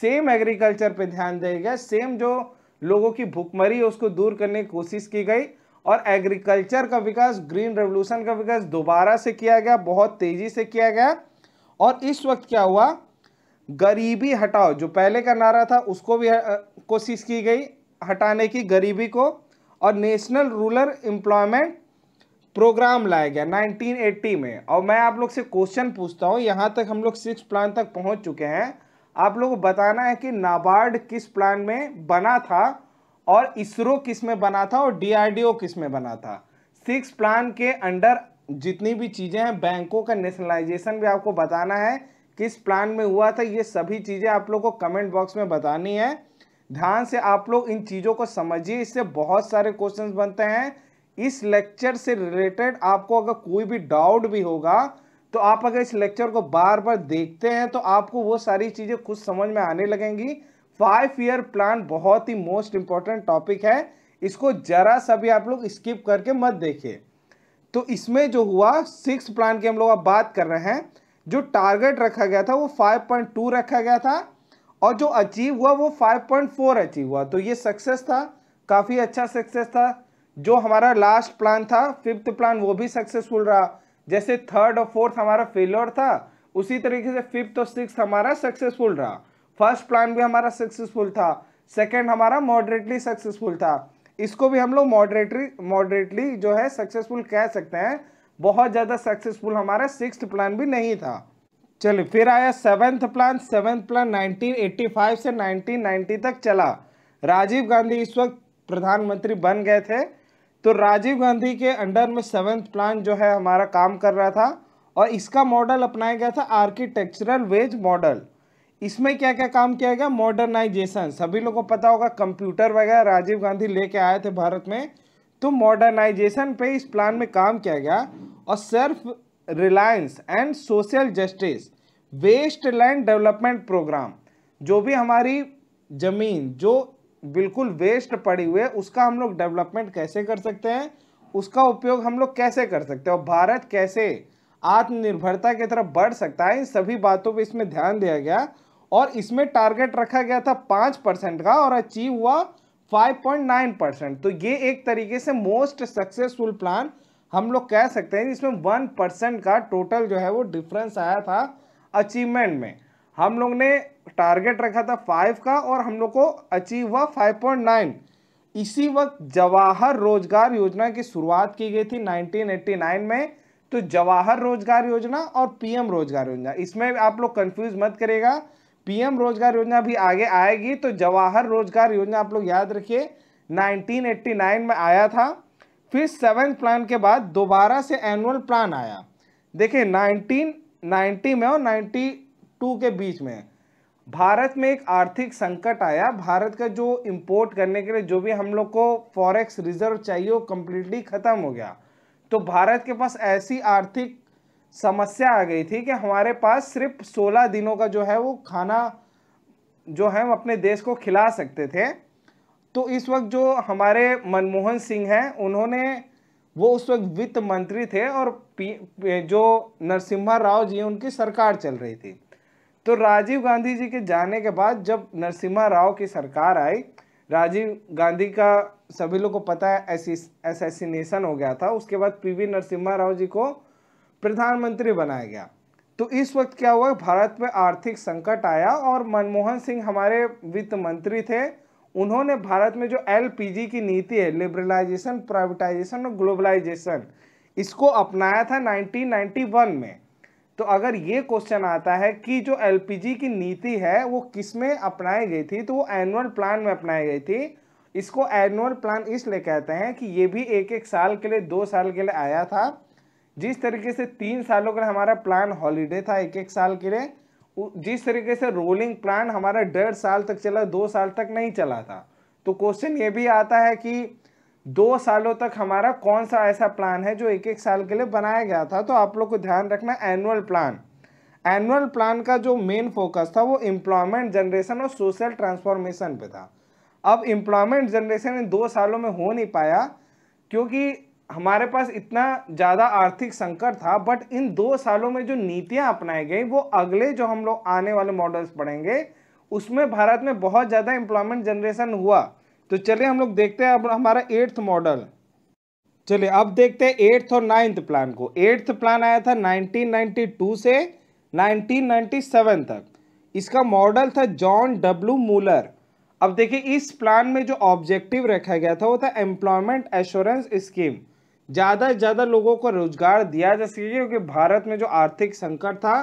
सेम एग्रीकल्चर पे ध्यान दिया गया, सेम जो लोगों की भुखमरी है उसको दूर करने की कोशिश की गई और एग्रीकल्चर का विकास, ग्रीन रेवोल्यूशन का विकास दोबारा से किया गया, बहुत तेज़ी से किया गया। और इस वक्त क्या हुआ, गरीबी हटाओ जो पहले का नारा था उसको भी कोशिश की गई हटाने की, गरीबी को, और नेशनल रूरल एम्प्लॉयमेंट प्रोग्राम लाया गया नाइनटीन एटी में। और मैं आप लोग से क्वेश्चन पूछता हूँ, यहाँ तक हम लोग सिक्स प्लान तक पहुँच चुके हैं, आप लोग को बताना है कि नाबार्ड किस प्लान में बना था और इसरो किस में बना था और डीआरडीओ किस में बना था। सिक्स प्लान के अंडर जितनी भी चीज़ें हैं, बैंकों का नेशनलाइजेशन भी आपको बताना है किस प्लान में हुआ था, ये सभी चीज़ें आप लोग को कमेंट बॉक्स में बतानी है। ध्यान से आप लोग इन चीज़ों को समझिए, इससे बहुत सारे क्वेश्चंस बनते हैं। इस लेक्चर से रिलेटेड आपको अगर कोई भी डाउट भी होगा तो आप अगर इस लेक्चर को बार बार देखते हैं तो आपको वो सारी चीज़ें खुद समझ में आने लगेंगी। फाइव ईयर प्लान बहुत ही मोस्ट इम्पॉर्टेंट टॉपिक है, इसको जरा सा भी आप लोग स्किप करके मत देखिए। तो इसमें जो हुआ सिक्स प्लान की हम लोग अब बात कर रहे हैं। जो टारगेट रखा गया था वो फाइव पॉइंट टू रखा गया था और जो अचीव हुआ वो फाइव पॉइंट फोर अचीव हुआ, तो ये सक्सेस था, काफ़ी अच्छा सक्सेस था। जो हमारा लास्ट प्लान था फिफ्थ प्लान वो भी सक्सेसफुल रहा। जैसे थर्ड और फोर्थ हमारा फेलियर था, उसी तरीके से फिफ्थ और सिक्स्थ हमारा सक्सेसफुल रहा। फर्स्ट प्लान भी हमारा सक्सेसफुल था, सेकंड हमारा मॉडरेटली सक्सेसफुल था, इसको भी हम लोग मॉडरेटली मॉडरेटली जो है सक्सेसफुल कह सकते हैं, बहुत ज़्यादा सक्सेसफुल हमारा सिक्स्थ प्लान भी नहीं था। चलिए फिर आया seventh plan. Seventh plan nineteen eighty five से नाइनटीन नाइंटी तक चला। राजीव गांधी इस वक्त प्रधानमंत्री बन गए थे, तो राजीव गांधी के अंडर में सेवन्थ प्लान जो है हमारा काम कर रहा था और इसका मॉडल अपनाया गया था आर्किटेक्चरल वेज मॉडल। इसमें क्या क्या काम किया गया? मॉडर्नाइजेशन, सभी लोगों को पता होगा कंप्यूटर वगैरह राजीव गांधी लेके आए थे भारत में, तो मॉडर्नाइजेशन पे इस प्लान में काम किया गया। और self reliance and social justice, waste land development programme, जो भी हमारी जमीन जो बिल्कुल वेस्ट पड़ी हुई है उसका हम लोग डेवलपमेंट कैसे कर सकते हैं, उसका उपयोग हम लोग कैसे कर सकते हैं और भारत कैसे आत्मनिर्भरता की तरफ बढ़ सकता है, इन सभी बातों पे इसमें ध्यान दिया गया। और इसमें टारगेट रखा गया था पाँच परसेंट का और अचीव हुआ फाइव पॉइंट नाइन परसेंट, तो ये एक तरीके से मोस्ट सक्सेसफुल प्लान हम लोग कह सकते हैं, जिसमें वन परसेंट का टोटल जो है वो डिफरेंस आया था अचीवमेंट में। हम लोग ने टारगेट रखा था फाइव का और हम लोग को अचीव हुआ फाइव पॉइंट नाइन। इसी वक्त जवाहर रोजगार योजना की शुरुआत की गई थी नाइनटीन एटी नाइन में। तो जवाहर रोजगार योजना और पीएम रोजगार योजना, इसमें आप लोग कंफ्यूज मत करिएगा, पीएम रोजगार योजना भी आगे आएगी। तो जवाहर रोजगार योजना आप लोग याद रखिए नाइनटीन एटी नाइन में आया था। फिर सेवन्थ प्लान के बाद दोबारा से एनुअल प्लान आया। देखिए नाइनटीन नाइंटी में और नाइंटी टू के बीच में भारत में एक आर्थिक संकट आया। भारत का जो इंपोर्ट करने के लिए जो भी हम लोग को फॉरेक्स रिजर्व चाहिए वो कम्प्लीटली ख़त्म हो गया, तो भारत के पास ऐसी आर्थिक समस्या आ गई थी कि हमारे पास सिर्फ सोलह दिनों का जो है वो खाना जो है वो अपने देश को खिला सकते थे। तो इस वक्त जो हमारे मनमोहन सिंह हैं, उन्होंने वो उस वक्त वित्त मंत्री थे और पी, पी, जो नरसिम्हा राव जी उनकी सरकार चल रही थी। तो राजीव गांधी जी के जाने के बाद जब नरसिम्हा राव की सरकार आई, राजीव गांधी का सभी लोग को पता है असैसिनेशन हो गया था, उसके बाद पीवी नरसिम्हा राव जी को प्रधानमंत्री बनाया गया। तो इस वक्त क्या हुआ, भारत में आर्थिक संकट आया और मनमोहन सिंह हमारे वित्त मंत्री थे, उन्होंने भारत में जो एलपीजी की नीति है, लिबरलाइजेशन, प्राइवेटाइजेशन और ग्लोबलाइजेशन, इसको अपनाया था नाइनटीन नाइंटी वन में। तो अगर ये क्वेश्चन आता है कि जो एलपीजी की नीति है वो किस में अपनाई गई थी, तो वो एनुअल प्लान में अपनाई गई थी। इसको एनुअल प्लान इसलिए कहते हैं कि ये भी एक एक साल के लिए, दो साल के लिए आया था। जिस तरीके से तीन सालों का हमारा प्लान हॉलीडे था एक एक साल के लिए, जिस तरीके से रोलिंग प्लान हमारा डेढ़ साल तक चला, दो साल तक नहीं चला था। तो क्वेश्चन ये भी आता है कि दो सालों तक हमारा कौन सा ऐसा प्लान है जो एक एक साल के लिए बनाया गया था। तो आप लोग को ध्यान रखना एनुअल प्लान। एनुअल प्लान का जो मेन फोकस था वो एम्प्लॉयमेंट जनरेशन और सोशल ट्रांसफॉर्मेशन पे था। अब एम्प्लॉयमेंट जनरेशन इन दो सालों में हो नहीं पाया क्योंकि हमारे पास इतना ज़्यादा आर्थिक संकट था, बट इन दो सालों में जो नीतियाँ अपनाई गई वो अगले जो हम लोग आने वाले मॉडल्स पढ़ेंगे उसमें भारत में बहुत ज़्यादा एम्प्लॉयमेंट जनरेशन हुआ। तो चलिए हम लोग देखते हैं अब हमारा एट्थ मॉडल। चलिए अब देखते हैं एट्थ और नाइन्थ प्लान को। एट्थ प्लान आया था नाइनटीन नाइंटी टू से नाइनटीन नाइंटी सेवन तक। इसका मॉडल था जॉन डब्ल्यू मूलर। अब देखिए इस प्लान में जो ऑब्जेक्टिव रखा गया था वो था एम्प्लॉयमेंट एश्योरेंस स्कीम, ज़्यादा से ज़्यादा लोगों को रोजगार दिया जा सके, क्योंकि भारत में जो आर्थिक संकट था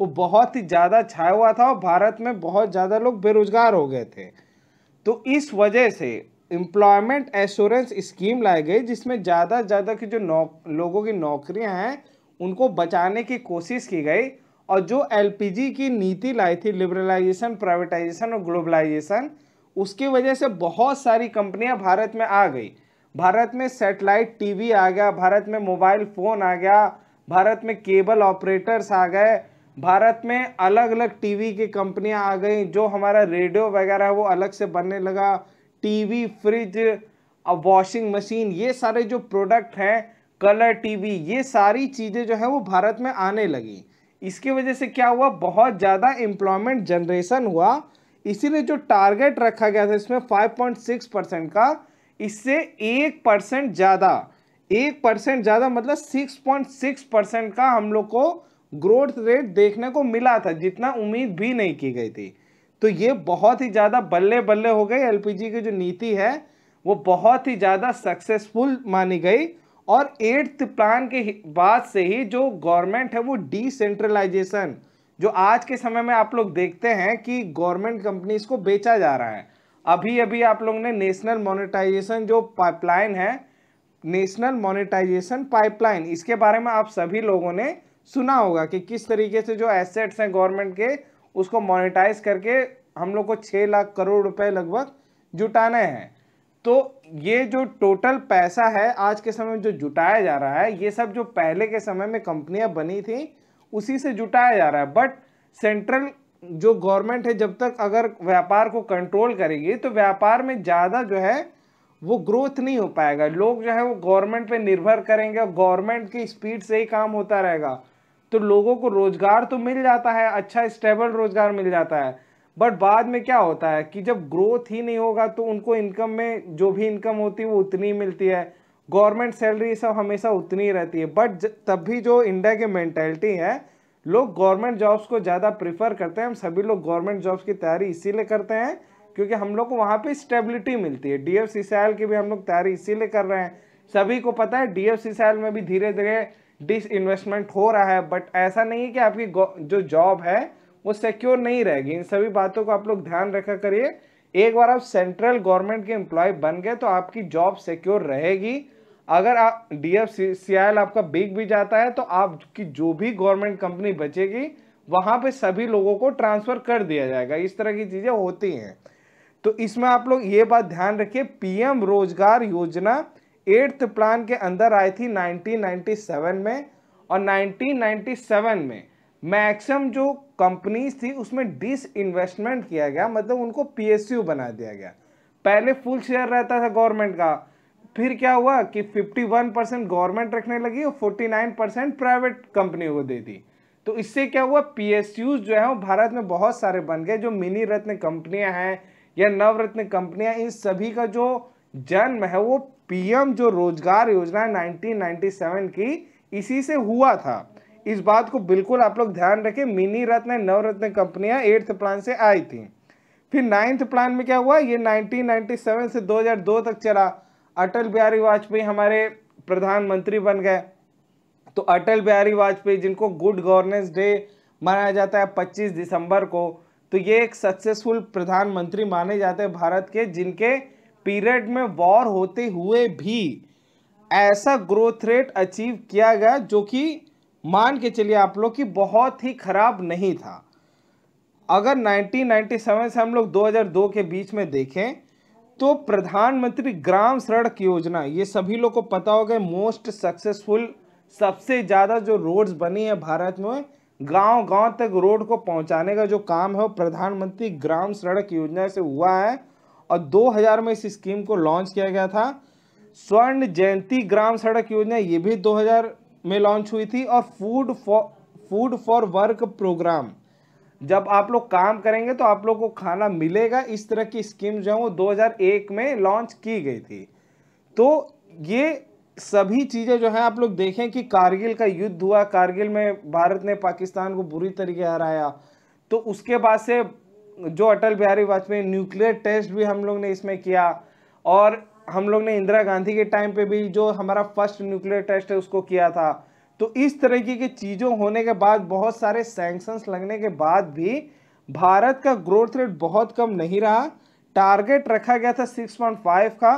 वो बहुत ही ज़्यादा छाया हुआ था और भारत में बहुत ज़्यादा लोग बेरोजगार हो गए थे। तो इस वजह से एम्प्लॉयमेंट एश्योरेंस स्कीम लाई गई, जिसमें ज़्यादा से ज़्यादा की जो नौ, लोगों की नौकरियां हैं उनको बचाने की कोशिश की गई। और जो एलपीजी की नीति लाई थी, लिबरलाइजेशन, प्राइवेटाइजेशन और ग्लोबलाइजेशन, उसकी वजह से बहुत सारी कंपनियां भारत में आ गई। भारत में सैटेलाइट टीवी आ गया, भारत में मोबाइल फ़ोन आ गया, भारत में केबल ऑपरेटर्स आ गए, भारत में अलग अलग टीवी की कंपनियां आ गई, जो हमारा रेडियो वगैरह है वो अलग से बनने लगा, टीवी, फ्रिज, वॉशिंग मशीन, ये सारे जो प्रोडक्ट हैं, कलर टीवी, ये सारी चीज़ें जो है वो भारत में आने लगी। इसकी वजह से क्या हुआ, बहुत ज़्यादा एम्प्लॉयमेंट जनरेशन हुआ। इसीलिए जो टारगेट रखा गया था इसमें फाइव पॉइंट सिक्स परसेंट का, इससे एक परसेंट ज़्यादा, एक परसेंट ज़्यादा मतलब सिक्स पॉइंट सिक्स परसेंट का हम लोग को ग्रोथ रेट देखने को मिला था, जितना उम्मीद भी नहीं की गई थी। तो ये बहुत ही ज़्यादा बल्ले बल्ले हो गई। एलपीजी की जो नीति है वो बहुत ही ज़्यादा सक्सेसफुल मानी गई। और एट्थ प्लान के बाद से ही जो गवर्नमेंट है वो डिसेंट्रलाइजेशन, जो आज के समय में आप लोग देखते हैं कि गवर्नमेंट कंपनीज को बेचा जा रहा है। अभी अभी आप लोग ने नेशनल मोनेटाइजेशन जो पाइपलाइन है, नेशनल मोनेटाइजेशन पाइपलाइन, इसके बारे में आप सभी लोगों ने सुना होगा कि किस तरीके से जो एसेट्स हैं गवर्नमेंट के उसको मोनेटाइज करके हम लोग को छः लाख करोड़ रुपए लगभग जुटाने हैं। तो ये जो टोटल पैसा है आज के समय में जो जुटाया जा रहा है, ये सब जो पहले के समय में कंपनियां बनी थी उसी से जुटाया जा रहा है। बट सेंट्रल जो गवर्नमेंट है जब तक अगर व्यापार को कंट्रोल करेगी तो व्यापार में ज़्यादा जो है वो ग्रोथ नहीं हो पाएगा। लोग जो है वो गवर्नमेंट पे निर्भर करेंगे और गवर्नमेंट की स्पीड से ही काम होता रहेगा। तो लोगों को रोज़गार तो मिल जाता है, अच्छा स्टेबल रोज़गार मिल जाता है, बट बाद में क्या होता है कि जब ग्रोथ ही नहीं होगा तो उनको इनकम में जो भी इनकम होती है वो उतनी मिलती है, गवर्नमेंट सैलरी सब हमेशा उतनी ही रहती है। बट तब भी जो इंडिया की मैंटेलिटी है, लोग गवर्नमेंट जॉब्स को ज़्यादा प्रीफर करते हैं। हम सभी लोग गवर्नमेंट जॉब्स की तैयारी इसीलिए करते हैं क्योंकि हम लोग को वहाँ पे स्टेबिलिटी मिलती है। डी एफ सी सैल की भी हम लोग तैयारी इसीलिए कर रहे हैं। सभी को पता है डी एफ सी सैल में भी धीरे धीरे डिस इन्वेस्टमेंट हो रहा है, बट ऐसा नहीं है कि आपकी जो जॉब है वो सिक्योर नहीं रहेगी। इन सभी बातों को आप लोग ध्यान रखा करिए। एक बार आप सेंट्रल गवर्नमेंट के एम्प्लॉय बन गए तो आपकी जॉब सिक्योर रहेगी। अगर आप D F C C L आपका बिक भी जाता है तो आपकी जो भी गवर्नमेंट कंपनी बचेगी वहाँ पे सभी लोगों को ट्रांसफ़र कर दिया जाएगा। इस तरह की चीज़ें होती हैं। तो इसमें आप लोग ये बात ध्यान रखिए, पीएम रोजगार योजना एट्थ प्लान के अंदर आई थी नाइनटीन नाइन्टी सेवन में, और नाइनटीन नाइन्टी सेवन में मैक्सिमम जो कंपनीज थी उसमें डिस इन्वेस्टमेंट किया गया, मतलब उनको पी एस यू बना दिया गया। पहले फुल शेयर रहता था गवर्नमेंट का, फिर क्या हुआ कि इक्यावन परसेंट गवर्नमेंट रखने लगी और उनचास परसेंट प्राइवेट कंपनी को दे दी। तो इससे क्या हुआ, पी एस यूज जो है वो भारत में बहुत सारे बन गए। जो मिनी रत्न कंपनियां हैं या नवरत्न कंपनियां, इन सभी का जो जन्म है वो पीएम जो रोजगार योजना नाइनटीन नाइन्टी सेवन की इसी से हुआ था। इस बात को बिल्कुल आप लोग ध्यान रखें। मिनी रत्न, नवरत्न कंपनियाँ एट्थ प्लान से आई थी। फिर नाइन्थ प्लान में क्या हुआ, ये नाइनटीन नाइन्टी सेवन से दो हज़ार दो तक चला। अटल बिहारी वाजपेयी हमारे प्रधानमंत्री बन गए। तो अटल बिहारी वाजपेयी, जिनको गुड गवर्नेंस डे मनाया जाता है पच्चीस दिसंबर को, तो ये एक सक्सेसफुल प्रधानमंत्री माने जाते हैं भारत के, जिनके पीरियड में वॉर होते हुए भी ऐसा ग्रोथ रेट अचीव किया गया जो कि मान के चलिए आप लोग कि बहुत ही खराब नहीं था। अगर नाइनटीन नाइन्टी सेवन से हम लोग दो हज़ार दो के बीच में देखें तो प्रधानमंत्री ग्राम सड़क योजना, ये सभी लोग को पता होगा, मोस्ट सक्सेसफुल, सबसे ज़्यादा जो रोड्स बनी है भारत में, गांव गांव तक रोड को पहुंचाने का जो काम है वो प्रधानमंत्री ग्राम सड़क योजना से हुआ है। और दो हज़ार में इस स्कीम को लॉन्च किया गया था। स्वर्ण जयंती ग्राम सड़क योजना, ये भी दो हज़ार में लॉन्च हुई थी। और food for food for work programme, जब आप लोग काम करेंगे तो आप लोग को खाना मिलेगा, इस तरह की स्कीम जो है वो दो हज़ार एक में लॉन्च की गई थी। तो ये सभी चीज़ें जो हैं आप लोग देखें कि कारगिल का युद्ध हुआ, कारगिल में भारत ने पाकिस्तान को बुरी तरीके हराया। तो उसके बाद से जो अटल बिहारी वाजपेयी, न्यूक्लियर टेस्ट भी हम लोग ने इसमें किया, और हम लोग ने इंदिरा गांधी के टाइम पे भी जो हमारा फर्स्ट न्यूक्लियर टेस्ट है उसको किया था। तो इस तरीके की चीज़ों होने के बाद, बहुत सारे सैंक्शंस लगने के बाद भी भारत का ग्रोथ रेट बहुत कम नहीं रहा। टारगेट रखा गया था सिक्स पॉइंट फाइव का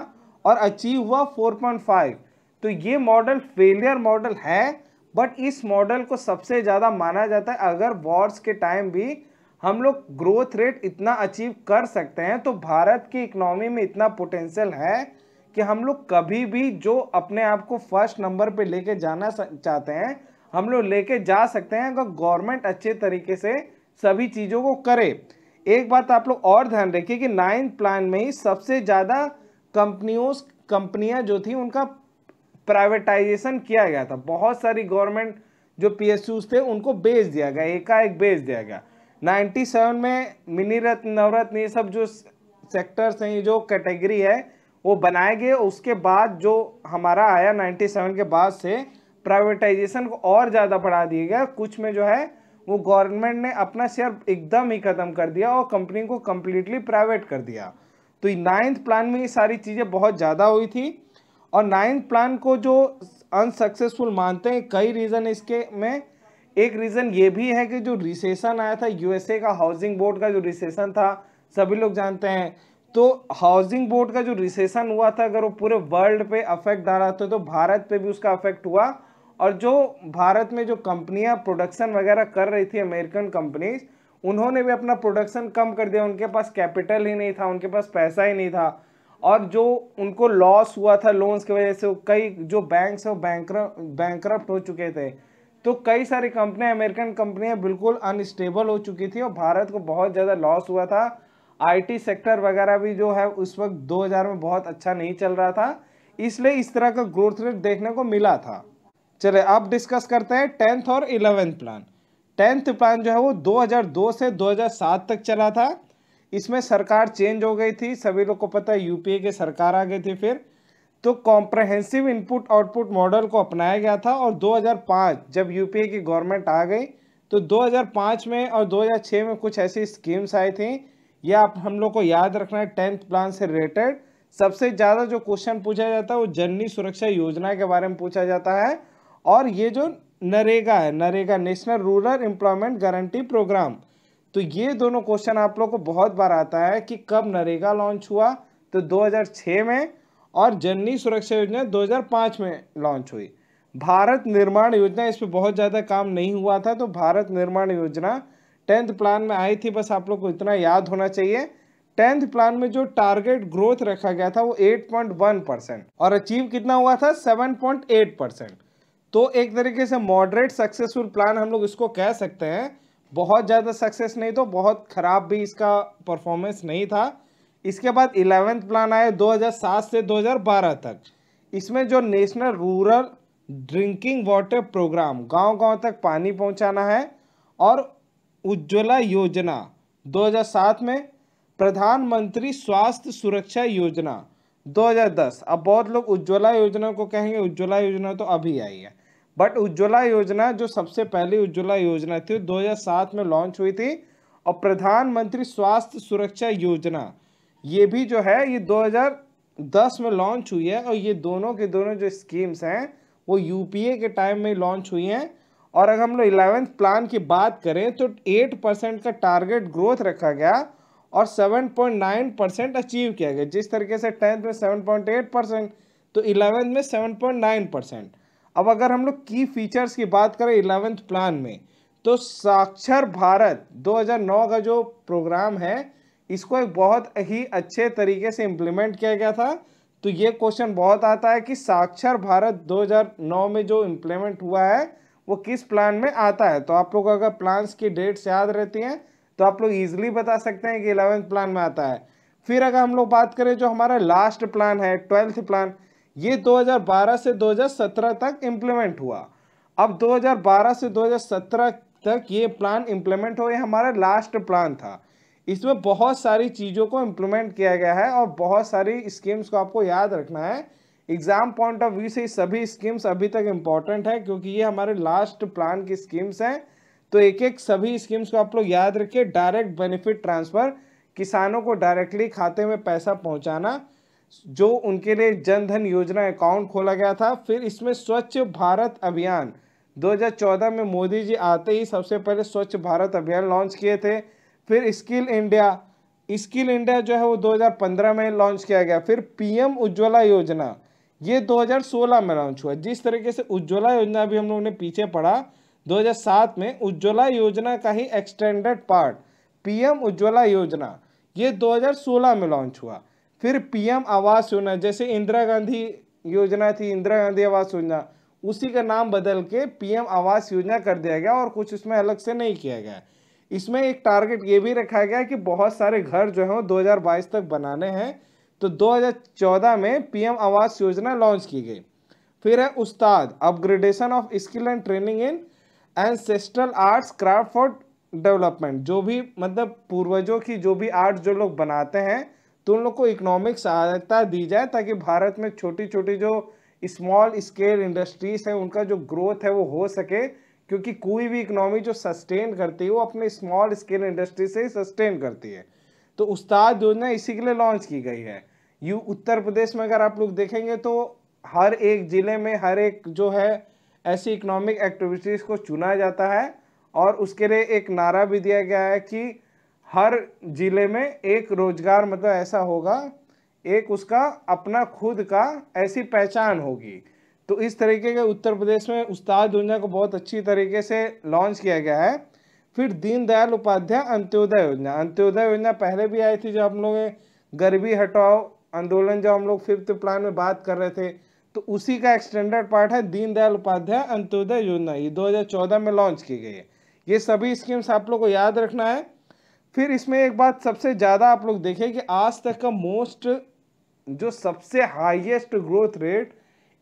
और अचीव हुआ फोर पॉइंट फाइव। तो ये मॉडल फेलियर मॉडल है, बट इस मॉडल को सबसे ज़्यादा माना जाता है। अगर वॉर्स के टाइम भी हम लोग ग्रोथ रेट इतना अचीव कर सकते हैं तो भारत की इकोनॉमी में इतना पोटेंशियल है कि हम लोग कभी भी जो अपने आप को फर्स्ट नंबर पे लेके जाना चाहते हैं, हम लोग लेके जा सकते हैं अगर गवर्नमेंट अच्छे तरीके से सभी चीज़ों को करे। एक बात आप लोग और ध्यान रखिए कि नाइन्थ प्लान में ही सबसे ज़्यादा कंपनियों कंपनियां जो थी उनका प्राइवेटाइजेशन किया गया था। बहुत सारी गवर्नमेंट जो पीएसयूज थे उनको बेच दिया गया, एकाएक बेच दिया गया। सत्तानवे में मिनी रत्न, नवरत्न, ये सब जो सेक्टर्स हैं, जो कैटेगरी है वो बनाए गए। उसके बाद जो हमारा आया सत्तानवे के बाद से प्राइवेटाइजेशन को और ज़्यादा बढ़ा दिया गया। कुछ में जो है वो गवर्नमेंट ने अपना शेयर एकदम ही खत्म कर दिया और कंपनी को कम्प्लीटली प्राइवेट कर दिया। तो नाइन्थ प्लान में ये सारी चीज़ें बहुत ज़्यादा हुई थी और नाइन्थ प्लान को जो अनसक्सेसफुल मानते हैं कई रीज़न इसके में। एक रीज़न ये भी है कि जो रिसेशन आया था यूएसए का, हाउसिंग बोर्ड का जो रिसेशन था सभी लोग जानते हैं। तो हाउसिंग बोर्ड का जो रिसेशन हुआ था अगर वो पूरे वर्ल्ड पे अफेक्ट डाला था तो भारत पे भी उसका अफेक्ट हुआ। और जो भारत में जो कंपनियाँ प्रोडक्शन वगैरह कर रही थी अमेरिकन कंपनीज, उन्होंने भी अपना प्रोडक्शन कम कर दिया। उनके पास कैपिटल ही नहीं था, उनके पास पैसा ही नहीं था और जो उनको लॉस हुआ था लोन्स की वजह से, कई जो बैंक्स हैं वो बैंकरप्ट हो चुके थे। तो कई सारी कंपनियां, अमेरिकन कंपनियां बिल्कुल अनस्टेबल हो चुकी थी और भारत को बहुत ज़्यादा लॉस हुआ था। आईटी सेक्टर वगैरह भी जो है उस वक्त दो हज़ार में बहुत अच्छा नहीं चल रहा था, इसलिए इस तरह का ग्रोथ रेट देखने को मिला था। चले अब डिस्कस करते हैं टेंथ और इलेवेंथ प्लान। टेंथ प्लान जो है वो दो हज़ार दो से दो हज़ार सात तक चला था। इसमें सरकार चेंज हो गई थी, सभी लोग को पता है यूपीए की सरकार आ गई थी। फिर तो कॉम्प्रहेंसिव इनपुट आउटपुट मॉडल को अपनाया गया था और दो हज़ार पाँच जब यूपीए की गवर्नमेंट आ गई तो दो हज़ार पाँच में और दो हज़ार छह में कुछ ऐसी स्कीम्स आई थी। यह आप हम लोग को याद रखना है। टेंथ प्लान से रिलेटेड सबसे ज़्यादा जो क्वेश्चन पूछा जाता है वो जननी सुरक्षा योजना के बारे में पूछा जाता है और ये जो नरेगा है, NREGA national rural employment guarantee programme, तो ये दोनों क्वेश्चन आप लोग को बहुत बार आता है कि कब नरेगा लॉन्च हुआ तो दो हज़ार छह में, और जननी सुरक्षा योजना दो हज़ार पाँच में लॉन्च हुई। भारत निर्माण योजना, इस पर बहुत ज़्यादा काम नहीं हुआ था तो भारत निर्माण योजना टेंथ प्लान में आई थी। बस आप लोग को इतना याद होना चाहिए। टेंथ प्लान में जो टारगेट ग्रोथ रखा गया था वो आठ पॉइंट एक परसेंट और अचीव कितना हुआ था सात पॉइंट आठ परसेंट। तो एक तरीके से मॉडरेट सक्सेसफुल प्लान हम लोग इसको कह सकते हैं। बहुत ज़्यादा सक्सेस नहीं तो बहुत ख़राब भी इसका परफॉर्मेंस नहीं था। इसके बाद इलेवेंथ प्लान आया दो हज़ार सात से दो हज़ार बारह तक। इसमें जो national rural drinking water programme, गांव-गांव तक पानी पहुंचाना है, और उज्ज्वला योजना दो हज़ार सात में, प्रधानमंत्री स्वास्थ्य सुरक्षा योजना दो हज़ार दस। अब बहुत लोग उज्ज्वला योजना को कहेंगे उज्ज्वला योजना तो अभी आई है, बट उज्ज्वला योजना जो सबसे पहली उज्ज्वला योजना थी दो हज़ार सात में लॉन्च हुई थी। और प्रधानमंत्री स्वास्थ्य सुरक्षा योजना ये भी जो है ये दो हज़ार दस में लॉन्च हुई है। और ये दोनों के दोनों जो स्कीम्स हैं वो यूपीए के टाइम में लॉन्च हुई हैं। और अगर हम लोग इलेवेंथ प्लान की बात करें तो आठ परसेंट का टारगेट ग्रोथ रखा गया और सात पॉइंट नौ परसेंट अचीव किया गया। जिस तरीके से टेंथ में सात पॉइंट आठ परसेंट तो इलेवेंथ में सात पॉइंट नौ परसेंट। अब अगर हम लोग की फीचर्स की बात करें इलेवेंथ प्लान में तो साक्षर भारत दो हज़ार नौ का जो प्रोग्राम है इसको एक बहुत ही अच्छे तरीके से इम्प्लीमेंट किया गया था। तो ये क्वेश्चन बहुत आता है कि साक्षर भारत दो हज़ार नौ में जो इम्प्लीमेंट हुआ है वो किस प्लान में आता है। तो आप लोग अगर प्लान्स की डेट्स याद रहती हैं तो आप लोग ईजिली बता सकते हैं कि इलेवेंथ प्लान में आता है। फिर अगर हम लोग बात करें जो हमारा लास्ट प्लान है ट्वेल्थ प्लान, ये दो हज़ार बारह से दो हज़ार सत्रह तक इम्प्लीमेंट हुआ। अब दो हज़ार बारह से दो हज़ार सत्रह तक ये प्लान इम्प्लीमेंट हुआ, हमारा लास्ट प्लान था। इसमें बहुत सारी चीज़ों को इम्प्लीमेंट किया गया है और बहुत सारी स्कीम्स को आपको याद रखना है। एग्ज़ाम पॉइंट ऑफ व्यू से सभी स्कीम्स अभी तक इम्पॉर्टेंट है क्योंकि ये हमारे लास्ट प्लान की स्कीम्स हैं। तो एक एक सभी स्कीम्स को आप लोग याद रखिए। डायरेक्ट बेनिफिट ट्रांसफ़र, किसानों को डायरेक्टली खाते में पैसा पहुँचाना, जो उनके लिए जन धन योजना अकाउंट खोला गया था। फिर इसमें स्वच्छ भारत अभियान दो हज़ार चौदह में मोदी जी आते ही सबसे पहले स्वच्छ भारत अभियान लॉन्च किए थे। फिर स्किल इंडिया, स्किल इंडिया जो है वो दो हज़ार पंद्रह में लॉन्च किया गया। फिर पीएम उज्ज्वला योजना ये दो हज़ार सोलह में लॉन्च हुआ। जिस तरीके से उज्ज्वला योजना भी हम लोगों ने पीछे पढ़ा दो हज़ार सात में, उज्ज्वला योजना का ही extended part PM Ujjwala Yojana ये दो हज़ार सोलह में लॉन्च हुआ। फिर पीएम आवास योजना, जैसे इंदिरा गांधी योजना थी, इंदिरा गांधी आवास योजना, उसी का नाम बदल के पीएम आवास योजना कर दिया गया और कुछ उसमें अलग से नहीं किया गया। इसमें एक टारगेट ये भी रखा गया कि बहुत सारे घर जो हैं दो हज़ार बाईस तक बनाने हैं। तो दो हज़ार चौदह में पीएम आवास योजना लॉन्च की गई। फिर है USTTAD, upgradation of skill and training in ancestral arts craft for development. जो भी मतलब पूर्वजों की जो भी आर्ट जो लोग बनाते हैं तो उन लोग को इकोनॉमिक सहायता दी जाए ताकि भारत में छोटी छोटी जो स्मॉल स्केल इंडस्ट्रीज हैं उनका जो ग्रोथ है वो हो सके, क्योंकि कोई भी इकोनॉमी जो सस्टेन करती है वो अपने स्मॉल स्केल इंडस्ट्री से ही सस्टेन करती है। तो उस्ताद योजना इसी के लिए लॉन्च की गई है। यू उत्तर प्रदेश में अगर आप लोग देखेंगे तो हर एक ज़िले में हर एक जो है ऐसी इकोनॉमिक एक्टिविटीज़ को चुना जाता है और उसके लिए एक नारा भी दिया गया है कि हर ज़िले में एक रोजगार मतलब ऐसा होगा, एक उसका अपना खुद का ऐसी पहचान होगी। तो इस तरीके के उत्तर प्रदेश में उस्ताद योजना को बहुत अच्छी तरीके से लॉन्च किया गया है। फिर दीनदयाल उपाध्याय अंत्योदय योजना, अंत्योदय योजना पहले भी आई थी, जो हम लोग गरीबी हटाओ आंदोलन जो हम लोग फिफ्थ प्लान में बात कर रहे थे तो उसी का एक्सटेंडेड पार्ट है दीनदयाल उपाध्याय अंत्योदय योजना। ये दो हज़ार चौदह में लॉन्च की गई है। ये सभी स्कीम्स आप लोग को याद रखना है। फिर इसमें एक बात सबसे ज़्यादा आप लोग देखें कि आज तक का मोस्ट जो सबसे हाईएस्ट ग्रोथ रेट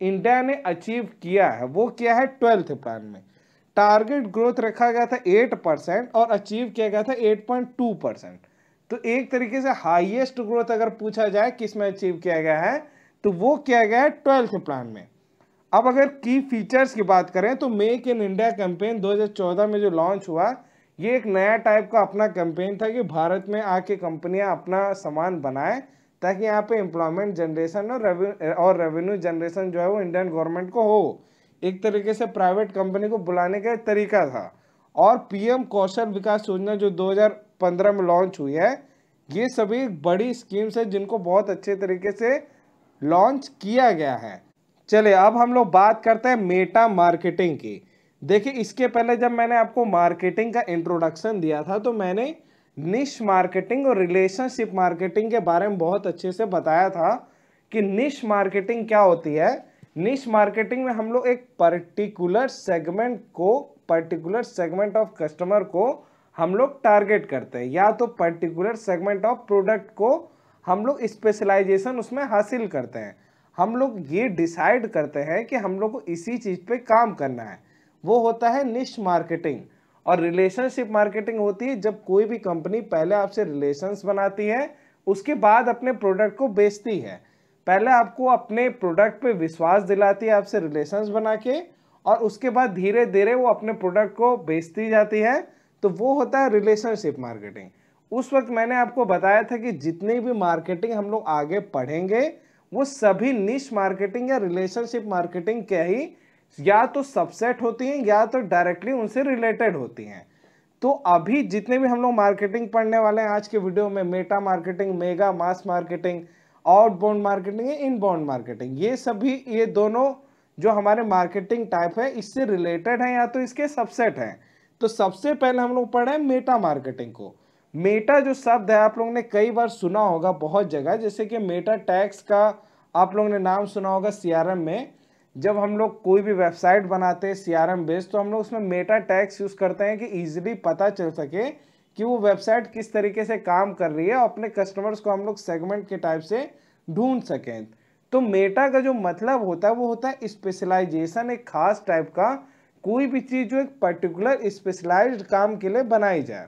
इंडिया ने अचीव किया है वो क्या है, ट्वेल्थ प्लान में टारगेट ग्रोथ रखा गया था आठ परसेंट और अचीव किया गया था आठ पॉइंट टू परसेंट। तो एक तरीके से हाईएस्ट ग्रोथ अगर पूछा जाए किसमें अचीव किया गया है तो वो किया गया है ट्वेल्थ प्लान में। अब अगर की फीचर्स की बात करें तो मेक इन इंडिया कैंपेन दो हज़ार चौदह में जो लॉन्च हुआ, ये एक नया टाइप का अपना कैंपेन था कि भारत में आके कंपनियां अपना सामान बनाएं ताकि यहाँ पे एम्प्लॉयमेंट जनरेशन और रेवेन्यू और रेवेन्यू जनरेशन जो है वो इंडियन गवर्नमेंट को हो। एक तरीके से प्राइवेट कंपनी को बुलाने का तरीका था। और पीएम कौशल विकास योजना जो दो हज़ार पंद्रह में लॉन्च हुई है, ये सभी बड़ी स्कीम्स है जिनको बहुत अच्छे तरीके से लॉन्च किया गया है। चलिए अब हम लोग बात करते हैं मेटा मार्केटिंग की। देखिए इसके पहले जब मैंने आपको मार्केटिंग का इंट्रोडक्शन दिया था तो मैंने निश मार्केटिंग और रिलेशनशिप मार्केटिंग के बारे में बहुत अच्छे से बताया था कि निश मार्केटिंग क्या होती है। निश मार्केटिंग में हम लोग एक पर्टिकुलर सेगमेंट को, पर्टिकुलर सेगमेंट ऑफ कस्टमर को हम लोग टारगेट करते हैं, या तो पर्टिकुलर सेगमेंट ऑफ प्रोडक्ट को हम लोग स्पेशलाइजेशन उसमें हासिल करते हैं। हम लोग ये डिसाइड करते हैं कि हम लोग को इसी चीज़ पे काम करना है, वो होता है निश मार्केटिंग। और रिलेशनशिप मार्केटिंग होती है जब कोई भी कंपनी पहले आपसे रिलेशंस बनाती है, उसके बाद अपने प्रोडक्ट को बेचती है। पहले आपको अपने प्रोडक्ट पे विश्वास दिलाती है आपसे रिलेशंस बना के, और उसके बाद धीरे धीरे वो अपने प्रोडक्ट को बेचती जाती है। तो वो होता है रिलेशनशिप मार्केटिंग। उस वक्त मैंने आपको बताया था कि जितनी भी मार्केटिंग हम लोग आगे पढ़ेंगे वो सभी निश मार्केटिंग या रिलेशनशिप मार्केटिंग के ही या तो सबसेट होती हैं या तो डायरेक्टली उनसे रिलेटेड होती हैं। तो अभी जितने भी हम लोग मार्केटिंग पढ़ने वाले हैं आज के वीडियो में, meta marketing, mega mass marketing, outbound marketing, inbound marketing, ये सभी ये दोनों जो हमारे मार्केटिंग टाइप है इससे रिलेटेड हैं या तो इसके सबसेट हैं। तो सबसे पहले हम लोग पढ़े मेटा मार्केटिंग को। मेटा जो शब्द है आप लोगों ने कई बार सुना होगा बहुत जगह, जैसे कि मेटा टैग्स का आप लोगों ने नाम सुना होगा सीआरएम में। जब हम लोग कोई भी वेबसाइट बनाते हैं सीआरएम बेस्ड तो हम लोग उसमें मेटा टैग्स यूज़ करते हैं कि इजीली पता चल सके कि वो वेबसाइट किस तरीके से काम कर रही है और अपने कस्टमर्स को हम लोग सेगमेंट के टाइप से ढूंढ सकें। तो मेटा का जो मतलब होता है वो होता है स्पेशलाइजेशन, एक खास टाइप का कोई भी चीज़ जो एक पर्टिकुलर स्पेशलाइज्ड काम के लिए बनाई जाए।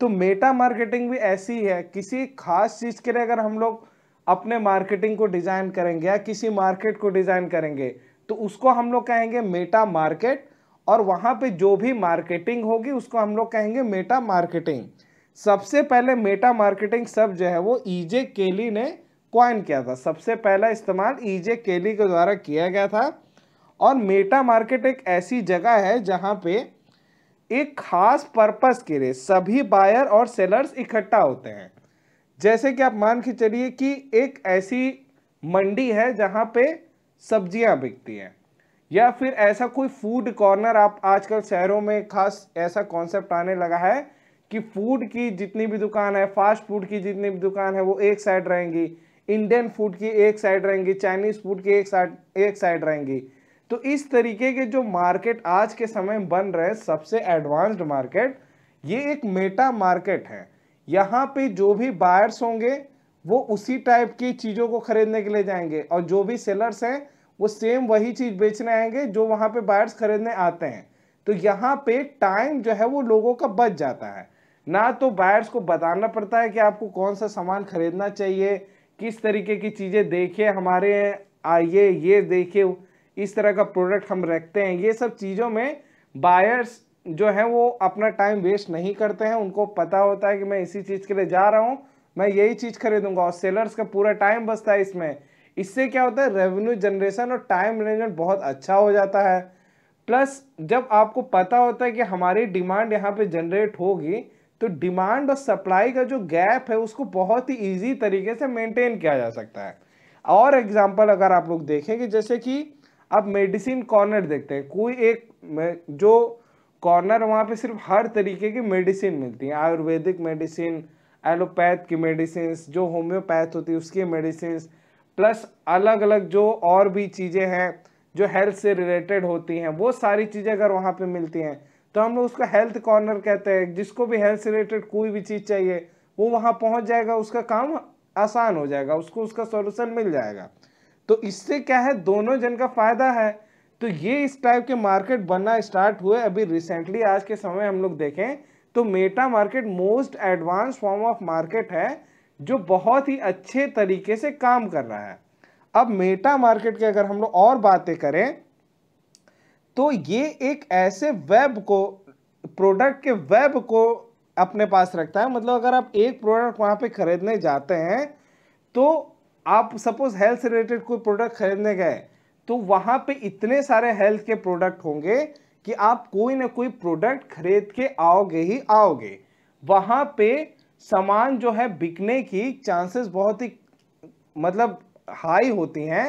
तो मेटा मार्केटिंग भी ऐसी है, किसी खास चीज़ के लिए अगर हम लोग अपने मार्केटिंग को डिज़ाइन करेंगे या किसी मार्केट को डिज़ाइन करेंगे तो उसको हम लोग कहेंगे मेटा मार्केट, और वहाँ पे जो भी मार्केटिंग होगी उसको हम लोग कहेंगे मेटा मार्केटिंग। सबसे पहले मेटा मार्केटिंग शब्द जो है वो ईजे केली ने कॉइन किया था। सबसे पहला इस्तेमाल ईजे केली के द्वारा किया गया था। और मेटा मार्केट एक ऐसी जगह है जहाँ पे एक खास पर्पस के लिए सभी बायर और सेलर्स इकट्ठा होते हैं। जैसे कि आप मान के चलिए कि एक ऐसी मंडी है जहाँ पे सब्जियाँ बिकती हैं, या फिर ऐसा कोई फूड कॉर्नर, आप आजकल शहरों में खास ऐसा कॉन्सेप्ट आने लगा है कि फूड की जितनी भी दुकान है, फास्ट फूड की जितनी भी दुकान है वो एक साइड रहेंगी, इंडियन फूड की एक साइड रहेंगी, चाइनीज़ फूड की एक साइड एक साइड रहेंगी। तो इस तरीके के जो मार्केट आज के समय बन रहे सबसे एडवांस्ड मार्केट, ये एक मेटा मार्केट है। यहाँ पे जो भी बायर्स होंगे वो उसी टाइप की चीज़ों को खरीदने के लिए जाएंगे और जो भी सेलर्स हैं वो सेम वही चीज़ बेचने आएंगे जो वहाँ पे बायर्स खरीदने आते हैं। तो यहाँ पे टाइम जो है वो लोगों का बच जाता है, ना तो बायर्स को बताना पड़ता है कि आपको कौन सा सामान खरीदना चाहिए, किस तरीके की चीज़ें देखिए हमारे आइए ये देखिए इस तरह का प्रोडक्ट हम रखते हैं। ये सब चीज़ों में बायर्स जो हैं वो अपना टाइम वेस्ट नहीं करते हैं, उनको पता होता है कि मैं इसी चीज़ के लिए जा रहा हूँ, मैं यही चीज़ खरीदूंगा और सेलर्स का पूरा टाइम बचता है इसमें। इससे क्या होता है, रेवेन्यू जनरेशन और टाइम मैनेजमेंट बहुत अच्छा हो जाता है। प्लस जब आपको पता होता है कि हमारी डिमांड यहाँ पे जनरेट होगी तो डिमांड और सप्लाई का जो गैप है उसको बहुत ही ईजी तरीके से मेनटेन किया जा सकता है। और एग्जाम्पल अगर आप लोग देखें कि जैसे कि आप मेडिसिन कॉर्नर देखते हैं, कोई एक जो कॉर्नर वहाँ पे सिर्फ हर तरीके की मेडिसिन मिलती है, आयुर्वेदिक मेडिसिन, एलोपैथ की मेडिसिन, जो होम्योपैथ होती है उसकी मेडिसिन, प्लस अलग अलग जो और भी चीज़ें हैं जो हेल्थ से रिलेटेड होती हैं वो सारी चीज़ें अगर वहाँ पे मिलती हैं तो हम लोग उसका हेल्थ कॉर्नर कहते हैं। जिसको भी हेल्थ से रिलेटेड कोई भी चीज़ चाहिए वो वहाँ पहुँच जाएगा, उसका काम आसान हो जाएगा, उसको उसका सोल्यूशन मिल जाएगा। तो इससे क्या है, दोनों जन का फ़ायदा है। तो ये इस टाइप के मार्केट बनना स्टार्ट हुए अभी रिसेंटली। आज के समय हम लोग देखें तो meta market most advance form of market है जो बहुत ही अच्छे तरीके से काम कर रहा है। अब मेटा मार्केट की अगर हम लोग और बातें करें तो ये एक ऐसे वेब को, प्रोडक्ट के वेब को अपने पास रखता है। मतलब अगर आप एक प्रोडक्ट वहाँ पे खरीदने जाते हैं तो आप सपोज हेल्थ से रिलेटेड कोई प्रोडक्ट खरीदने गए तो वहाँ पे इतने सारे हेल्थ के प्रोडक्ट होंगे कि आप कोई ना कोई प्रोडक्ट खरीद के आओगे ही आओगे। वहाँ पे सामान जो है बिकने की चांसेस बहुत ही मतलब हाई होती हैं।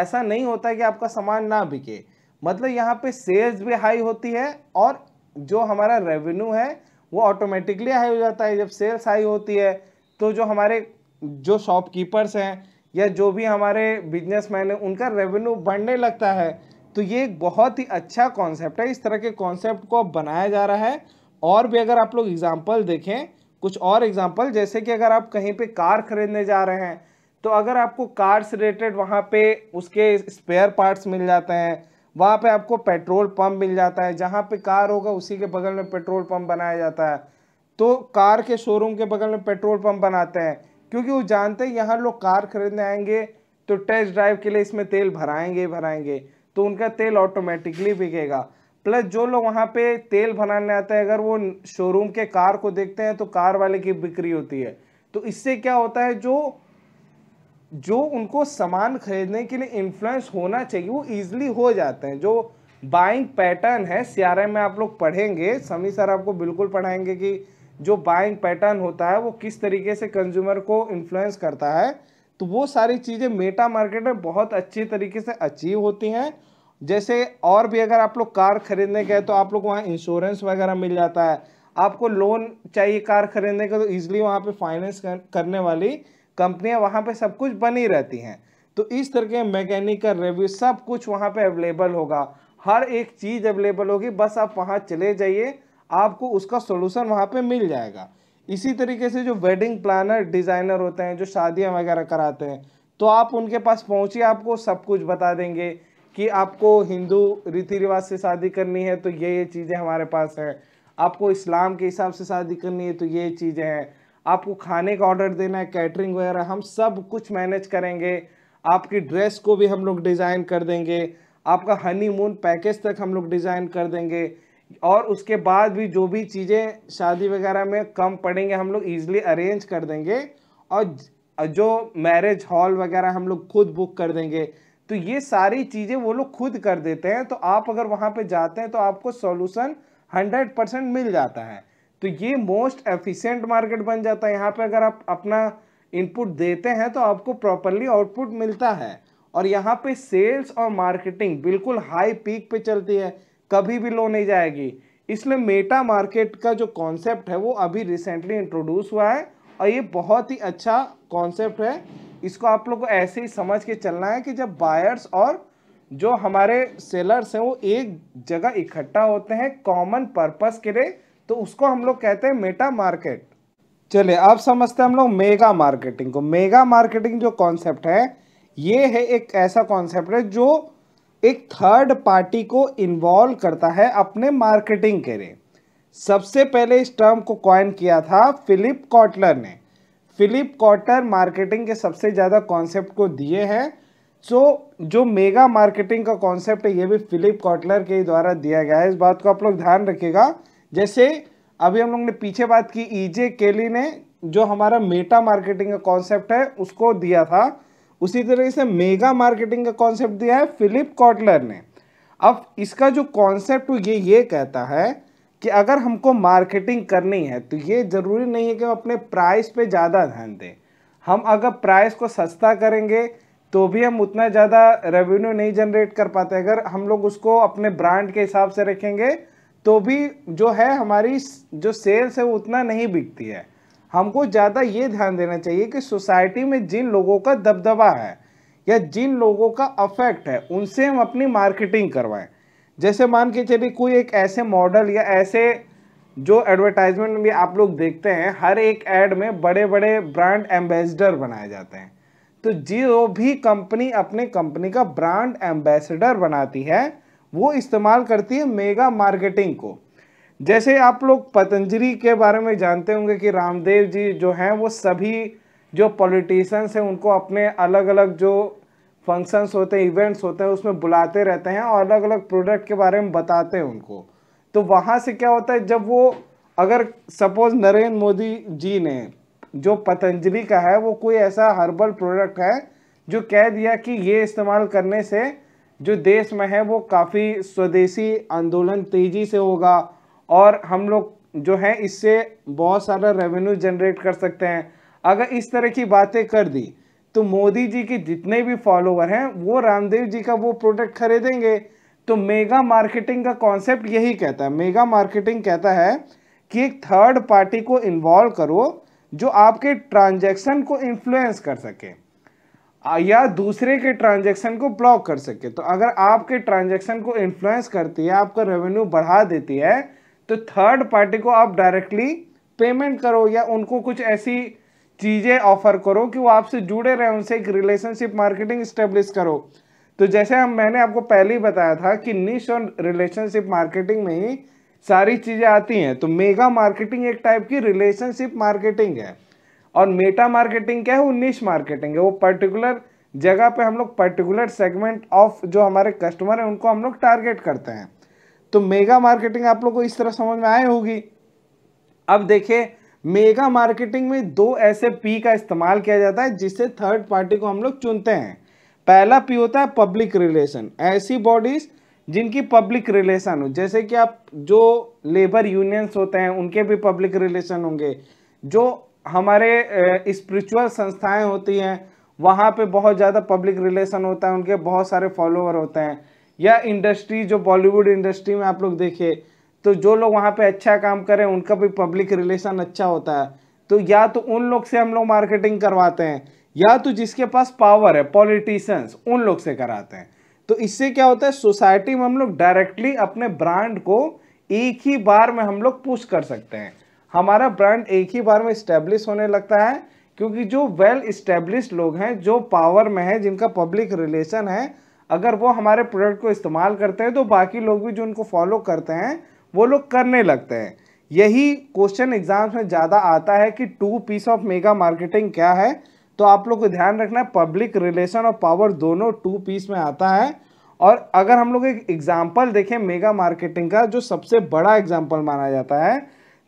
ऐसा नहीं होता कि आपका सामान ना बिके, मतलब यहाँ पे सेल्स भी हाई होती है और जो हमारा रेवेन्यू है वो ऑटोमेटिकली हाई हो जाता है। जब सेल्स हाई होती है तो जो हमारे जो शॉपकीपर्स हैं या जो भी हमारे बिजनेसमैन हैं उनका रेवेन्यू बढ़ने लगता है। तो ये एक बहुत ही अच्छा कॉन्सेप्ट है, इस तरह के कॉन्सेप्ट को अब बनाया जा रहा है। और भी अगर आप लोग एग्जांपल देखें, कुछ और एग्जांपल जैसे कि अगर आप कहीं पे कार खरीदने जा रहे हैं तो अगर आपको कार से रिलेटेड वहाँ पे उसके स्पेयर पार्ट्स मिल जाते हैं, वहाँ पे आपको पेट्रोल पंप मिल जाता है, जहाँ पे कार होगा उसी के बगल में पेट्रोल पंप बनाया जाता है। तो कार के शोरूम के बगल में पेट्रोल पंप बनाते हैं क्योंकि वो जानते हैं यहाँ लोग कार खरीदने आएंगे तो टेस्ट ड्राइव के लिए इसमें तेल भराएंगे ही भराएंगे, तो उनका तेल ऑटोमेटिकली बिकेगा। प्लस जो लोग वहाँ पे तेल भराने आते हैं अगर वो शोरूम के कार को देखते हैं तो कार वाले की बिक्री होती है। तो इससे क्या होता है, जो जो उनको सामान खरीदने के लिए इन्फ्लुएंस होना चाहिए वो ईजिली हो जाते हैं। जो बाइंग पैटर्न है, सीआरएम में आप लोग पढ़ेंगे, समी सर आपको बिल्कुल पढ़ाएंगे कि जो बाइंग पैटर्न होता है वो किस तरीके से कंज्यूमर को इन्फ्लुएंस करता है। तो वो सारी चीज़ें मेटा मार्केट में बहुत अच्छी तरीके से अचीव होती हैं। जैसे और भी अगर आप लोग कार खरीदने गए तो आप लोग वहाँ इंश्योरेंस वगैरह मिल जाता है, आपको लोन चाहिए कार खरीदने का तो ईजिली वहाँ पे फाइनेंस करने वाली कंपनियाँ वहाँ पे सब कुछ बनी रहती हैं। तो इस तरह के मैकेनिकल रिव्यू सब कुछ वहाँ पे अवेलेबल होगा, हर एक चीज़ अवेलेबल होगी, बस आप वहाँ चले जाइए, आपको उसका सोल्यूशन वहाँ पर मिल जाएगा। इसी तरीके से जो वेडिंग प्लानर डिज़ाइनर होते हैं जो शादियाँ वगैरह कराते हैं तो आप उनके पास पहुँचिए, आपको सब कुछ बता देंगे कि आपको हिंदू रीति रिवाज से शादी करनी है तो ये ये चीज़ें हमारे पास हैं, आपको इस्लाम के हिसाब से शादी करनी है तो ये चीज़ें हैं, आपको खाने का ऑर्डर देना है, कैटरिंग वगैरह हम सब कुछ मैनेज करेंगे, आपकी ड्रेस को भी हम लोग डिज़ाइन कर देंगे, आपका हनीमून पैकेज तक हम लोग डिज़ाइन कर देंगे और उसके बाद भी जो भी चीज़ें शादी वगैरह में कम पड़ेंगे हम लोग ईजिली अरेंज कर देंगे और जो मैरिज हॉल वगैरह हम लोग खुद बुक कर देंगे। तो ये सारी चीज़ें वो लोग खुद कर देते हैं। तो आप अगर वहाँ पे जाते हैं तो आपको सॉल्यूशन हंड्रेड परसेंट मिल जाता है। तो ये मोस्ट एफिशिएंट मार्केट बन जाता है। यहाँ पे अगर आप अपना इनपुट देते हैं तो आपको प्रॉपर्ली आउटपुट मिलता है और यहाँ पे सेल्स और मार्केटिंग बिल्कुल हाई पीक पे चलती है, कभी भी लो नहीं जाएगी। इसलिए मेटा मार्केट का जो कॉन्सेप्ट है वो अभी रिसेंटली इंट्रोड्यूस हुआ है और ये बहुत ही अच्छा कॉन्सेप्ट है। इसको आप लोग को ऐसे ही समझ के चलना है कि जब बायर्स और जो हमारे सेलर्स हैं वो एक जगह इकट्ठा होते हैं कॉमन पर्पस के लिए, तो उसको हम लोग कहते हैं मेटा मार्केट। चलिए आप समझते हैं हम लोग मेगा मार्केटिंग को। मेगा मार्केटिंग जो कॉन्सेप्ट है ये है एक ऐसा कॉन्सेप्ट है जो एक थर्ड पार्टी को इन्वॉल्व करता है अपने मार्केटिंग के लिए। सबसे पहले इस टर्म को कॉइन किया था फिलिप कॉटलर ने। फिलिप कॉटलर मार्केटिंग के सबसे ज़्यादा कॉन्सेप्ट को दिए हैं। सो so, जो मेगा मार्केटिंग का कॉन्सेप्ट है ये भी फिलिप कॉटलर के द्वारा दिया गया है। इस बात को आप लोग ध्यान रखिएगा। जैसे अभी हम लोग ने पीछे बात की ईजे केली ने जो हमारा मेटा मार्केटिंग का कॉन्सेप्ट है उसको दिया था, उसी तरीके से मेगा मार्केटिंग का कॉन्सेप्ट दिया है फिलिप कॉटलर ने। अब इसका जो कॉन्सेप्ट ये ये कहता है कि अगर हमको मार्केटिंग करनी है तो ये ज़रूरी नहीं है कि हम अपने प्राइस पे ज़्यादा ध्यान दें। हम अगर प्राइस को सस्ता करेंगे तो भी हम उतना ज़्यादा रेवेन्यू नहीं जनरेट कर पाते। अगर हम लोग उसको अपने ब्रांड के हिसाब से रखेंगे तो भी जो है हमारी जो सेल्स है वो उतना नहीं बिकती है। हमको ज़्यादा ये ध्यान देना चाहिए कि सोसाइटी में जिन लोगों का दबदबा है या जिन लोगों का अफेक्ट है उनसे हम अपनी मार्केटिंग करवाएं। जैसे मान के चलिए कोई एक ऐसे मॉडल या ऐसे जो एडवर्टाइजमेंट में भी आप लोग देखते हैं हर एक ऐड में बड़े बड़े ब्रांड एम्बेसडर बनाए जाते हैं, तो जो भी कंपनी अपने कंपनी का ब्रांड एम्बेसडर बनाती है वो इस्तेमाल करती है मेगा मार्केटिंग को। जैसे आप लोग पतंजलि के बारे में जानते होंगे कि रामदेव जी जो हैं वो सभी जो पॉलिटिशियंस हैं उनको अपने अलग अलग जो फंक्शंस होते हैं इवेंट्स होते हैं उसमें बुलाते रहते हैं और अलग अलग प्रोडक्ट के बारे में बताते हैं उनको। तो वहाँ से क्या होता है जब वो अगर सपोज नरेंद्र मोदी जी ने जो पतंजलि का है वो कोई ऐसा हर्बल प्रोडक्ट है जो कह दिया कि ये इस्तेमाल करने से जो देश में है वो काफ़ी स्वदेशी आंदोलन तेज़ी से होगा और हम लोग जो है इससे बहुत सारा रेवेन्यू जनरेट कर सकते हैं, अगर इस तरह की बातें कर दी तो मोदी जी के जितने भी फॉलोवर हैं वो रामदेव जी का वो प्रोडक्ट खरीदेंगे। तो मेगा मार्केटिंग का कॉन्सेप्ट यही कहता है। मेगा मार्केटिंग कहता है कि एक थर्ड पार्टी को इन्वॉल्व करो जो आपके ट्रांजैक्शन को इन्फ्लुएंस कर सके या दूसरे के ट्रांजैक्शन को ब्लॉक कर सके। तो अगर आपके ट्रांजैक्शन को इन्फ्लुएंस करती है, आपका रेवेन्यू बढ़ा देती है, तो थर्ड पार्टी को आप डायरेक्टली पेमेंट करो या उनको कुछ ऐसी चीज़ें ऑफ़र करो कि वो आपसे जुड़े रहें, उनसे एक रिलेशनशिप मार्केटिंग इस्टेब्लिश करो। तो जैसे हम मैंने आपको पहले ही बताया था कि निश और रिलेशनशिप मार्केटिंग में ही सारी चीज़ें आती हैं। तो मेगा मार्केटिंग एक टाइप की रिलेशनशिप मार्केटिंग है और मेटा मार्केटिंग क्या है वो निश मार्केटिंग है। वो पर्टिकुलर जगह पे हम लोग पर्टिकुलर सेगमेंट ऑफ जो हमारे कस्टमर हैं उनको हम लोग टारगेट करते हैं। तो मेगा मार्केटिंग आप लोग को इस तरह समझ में आई होगी। अब देखिए मेगा मार्केटिंग में दो ऐसे पी का इस्तेमाल किया जाता है जिससे थर्ड पार्टी को हम लोग चुनते हैं। पहला पी होता है पब्लिक रिलेशन। ऐसी बॉडीज जिनकी पब्लिक रिलेशन हो, जैसे कि आप जो लेबर यूनियंस होते हैं उनके भी पब्लिक रिलेशन होंगे, जो हमारे स्पिरिचुअल संस्थाएं होती हैं वहाँ पे बहुत ज़्यादा पब्लिक रिलेशन होता है, उनके बहुत सारे फॉलोअर होते हैं, या इंडस्ट्री जो बॉलीवुड इंडस्ट्री में आप लोग देखिए तो जो लोग वहाँ पे अच्छा काम करें उनका भी पब्लिक रिलेशन अच्छा होता है। तो या तो उन लोग से हम लोग मार्केटिंग करवाते हैं या तो जिसके पास पावर है पॉलिटिशियंस उन लोग से कराते हैं। तो इससे क्या होता है सोसाइटी में हम लोग डायरेक्टली अपने ब्रांड को एक ही बार में हम लोग पुश कर सकते हैं। हमारा ब्रांड एक ही बार में इस्टेब्लिश होने लगता है क्योंकि जो वेल इस्टेब्लिश लोग हैं जो पावर में हैं जिनका पब्लिक रिलेशन है अगर वो हमारे प्रोडक्ट को इस्तेमाल करते हैं तो बाकी लोग भी जो उनको फॉलो करते हैं वो लोग करने लगते हैं। यही क्वेश्चन एग्जाम्स में ज़्यादा आता है कि two Ps of mega marketing क्या है। तो आप लोग को ध्यान रखना है पब्लिक रिलेशन और पावर दोनों टू पीस में आता है। और अगर हम लोग एक एग्जाम्पल देखें मेगा मार्केटिंग का जो सबसे बड़ा एग्जाम्पल माना जाता है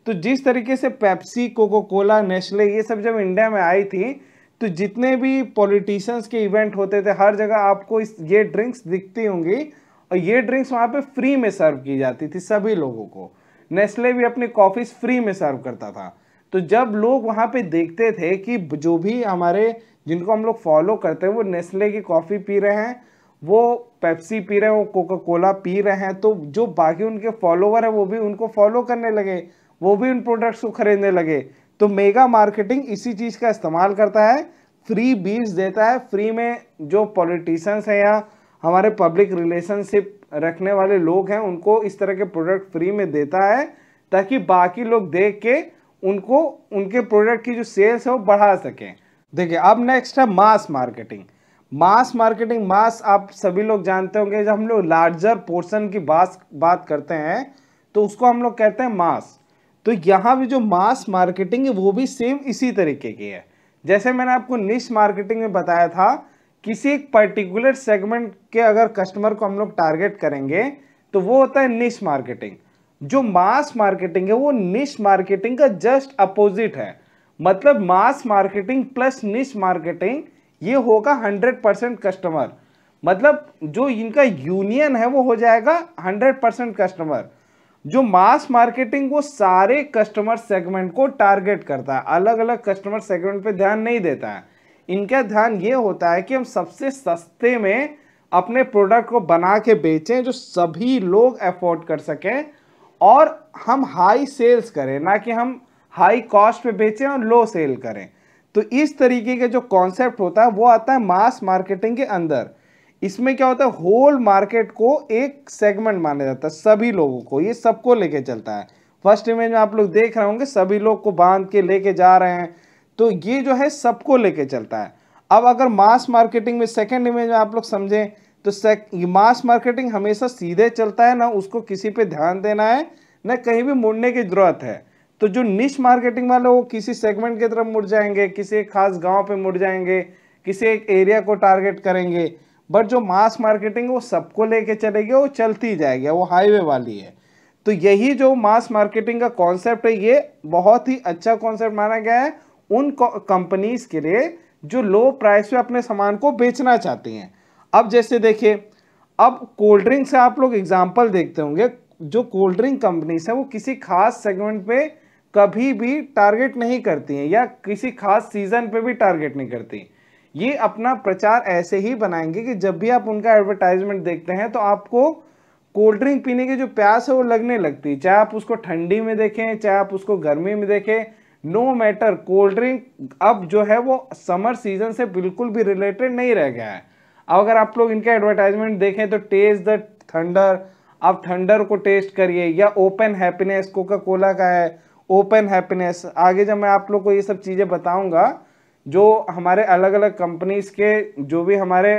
तो जिस तरीके से पेप्सी, कोको कोला, नेस्ले ये सब जब इंडिया में आई थी तो जितने भी पॉलिटिशियंस के इवेंट होते थे हर जगह आपको इस ये ड्रिंक्स दिखती होंगी और ये ड्रिंक्स वहाँ पे फ्री में सर्व की जाती थी सभी लोगों को। नेस्ले भी अपनी कॉफ़ीज़ फ्री में सर्व करता था। तो जब लोग वहाँ पे देखते थे कि जो भी हमारे जिनको हम लोग फॉलो करते हैं वो नेस्ले की कॉफ़ी पी रहे हैं, वो पेप्सी पी रहे हैं, वो कोका कोला पी रहे हैं, तो जो बाकी उनके फॉलोवर हैं वो भी उनको फॉलो करने लगे, वो भी उन प्रोडक्ट्स को खरीदने लगे। तो मेगा मार्केटिंग इसी चीज़ का इस्तेमाल करता है, फ्री बीज देता है, फ्री में जो पॉलिटिशियंस हैं या हमारे पब्लिक रिलेशनशिप रखने वाले लोग हैं उनको इस तरह के प्रोडक्ट फ्री में देता है ताकि बाकी लोग देख के उनको उनके प्रोडक्ट की जो सेल्स है वो बढ़ा सकें। देखिए अब नेक्स्ट है मास मार्केटिंग। मास मार्केटिंग मास आप सभी लोग जानते होंगे, जब हम लोग लार्जर पोर्शन की बात बात करते हैं तो उसको हम लोग कहते हैं मास। तो यहाँ भी जो मास मार्केटिंग है वो भी सेम इसी तरीके की है। जैसे मैंने आपको निश मार्केटिंग में बताया था, किसी एक पर्टिकुलर सेगमेंट के अगर कस्टमर को हम लोग टारगेट करेंगे तो वो होता है निश मार्केटिंग। जो मास मार्केटिंग है वो निश मार्केटिंग का जस्ट अपोजिट है। मतलब mass marketing plus niche marketing ये होगा हंड्रेड परसेंट कस्टमर। मतलब जो इनका यूनियन है वो हो जाएगा हंड्रेड परसेंट कस्टमर। जो मास मार्केटिंग वो सारे कस्टमर सेगमेंट को टारगेट करता है, अलग अलग कस्टमर सेगमेंट पे ध्यान नहीं देता है। इनका ध्यान ये होता है कि हम सबसे सस्ते में अपने प्रोडक्ट को बना के बेचें जो सभी लोग अफोर्ड कर सकें, और हम हाई सेल्स करें, ना कि हम हाई कॉस्ट पे बेचें और लो सेल करें। तो इस तरीके के जो कॉन्सेप्ट होता है वो आता है मास मार्केटिंग के अंदर। इसमें क्या होता है, होल मार्केट को एक सेगमेंट माना जाता है, सभी लोगों को, ये सबको लेके चलता है। फर्स्ट इमेज में आप लोग देख रहे होंगे सभी लोग को बांध के लेके जा रहे हैं, तो ये जो है सबको लेके चलता है। अब अगर मास मार्केटिंग में सेकंड इमेज में आप लोग समझें तो मास मार्केटिंग हमेशा सीधे चलता है, ना उसको किसी पे ध्यान देना है, ना कहीं भी मुड़ने की जरूरत है। तो जो निश मार्केटिंग वाले वो किसी सेगमेंट की तरफ मुड़ जाएंगे, किसी एक खास गाँव पर मुड़ जाएंगे, किसी एक एरिया को टारगेट करेंगे। बट जो मास मार्केटिंग वो सबको लेके चलेगी, वो चलती जाएगी, वो हाईवे वाली है। तो यही जो मास मार्केटिंग का कॉन्सेप्ट है ये बहुत ही अच्छा कॉन्सेप्ट माना गया है उन कंपनीज के लिए जो लो प्राइस पे अपने सामान को बेचना चाहती हैं। अब जैसे देखिए, अब कोल्ड ड्रिंक से आप लोग एग्जाम्पल देखते होंगे, जो कोल्ड ड्रिंक कंपनीज हैं वो किसी खास सेगमेंट पे कभी भी टारगेट नहीं करती हैं या किसी खास सीजन पे भी टारगेट नहीं करती। ये अपना प्रचार ऐसे ही बनाएंगे कि जब भी आप उनका एडवर्टाइजमेंट देखते हैं तो आपको कोल्ड ड्रिंक पीने की जो प्यास है वो लगने लगती है। चाहे आप उसको ठंडी में देखें, चाहे आप उसको गर्मी में देखें, नो मैटर, कोल्ड ड्रिंक अब जो है वो समर सीजन से बिल्कुल भी रिलेटेड नहीं रह गया है। अब अगर आप लोग इनका एडवर्टाइजमेंट देखें तो टेस्ट द थंडर, आप थंडर को टेस्ट करिए, या ओपन हैप्पीनेस कोका कोला का है, ओपन हैप्पीनेस। आगे जब मैं आप लोग को ये सब चीज़ें बताऊँगा, जो हमारे अलग अलग कंपनीज के जो भी हमारे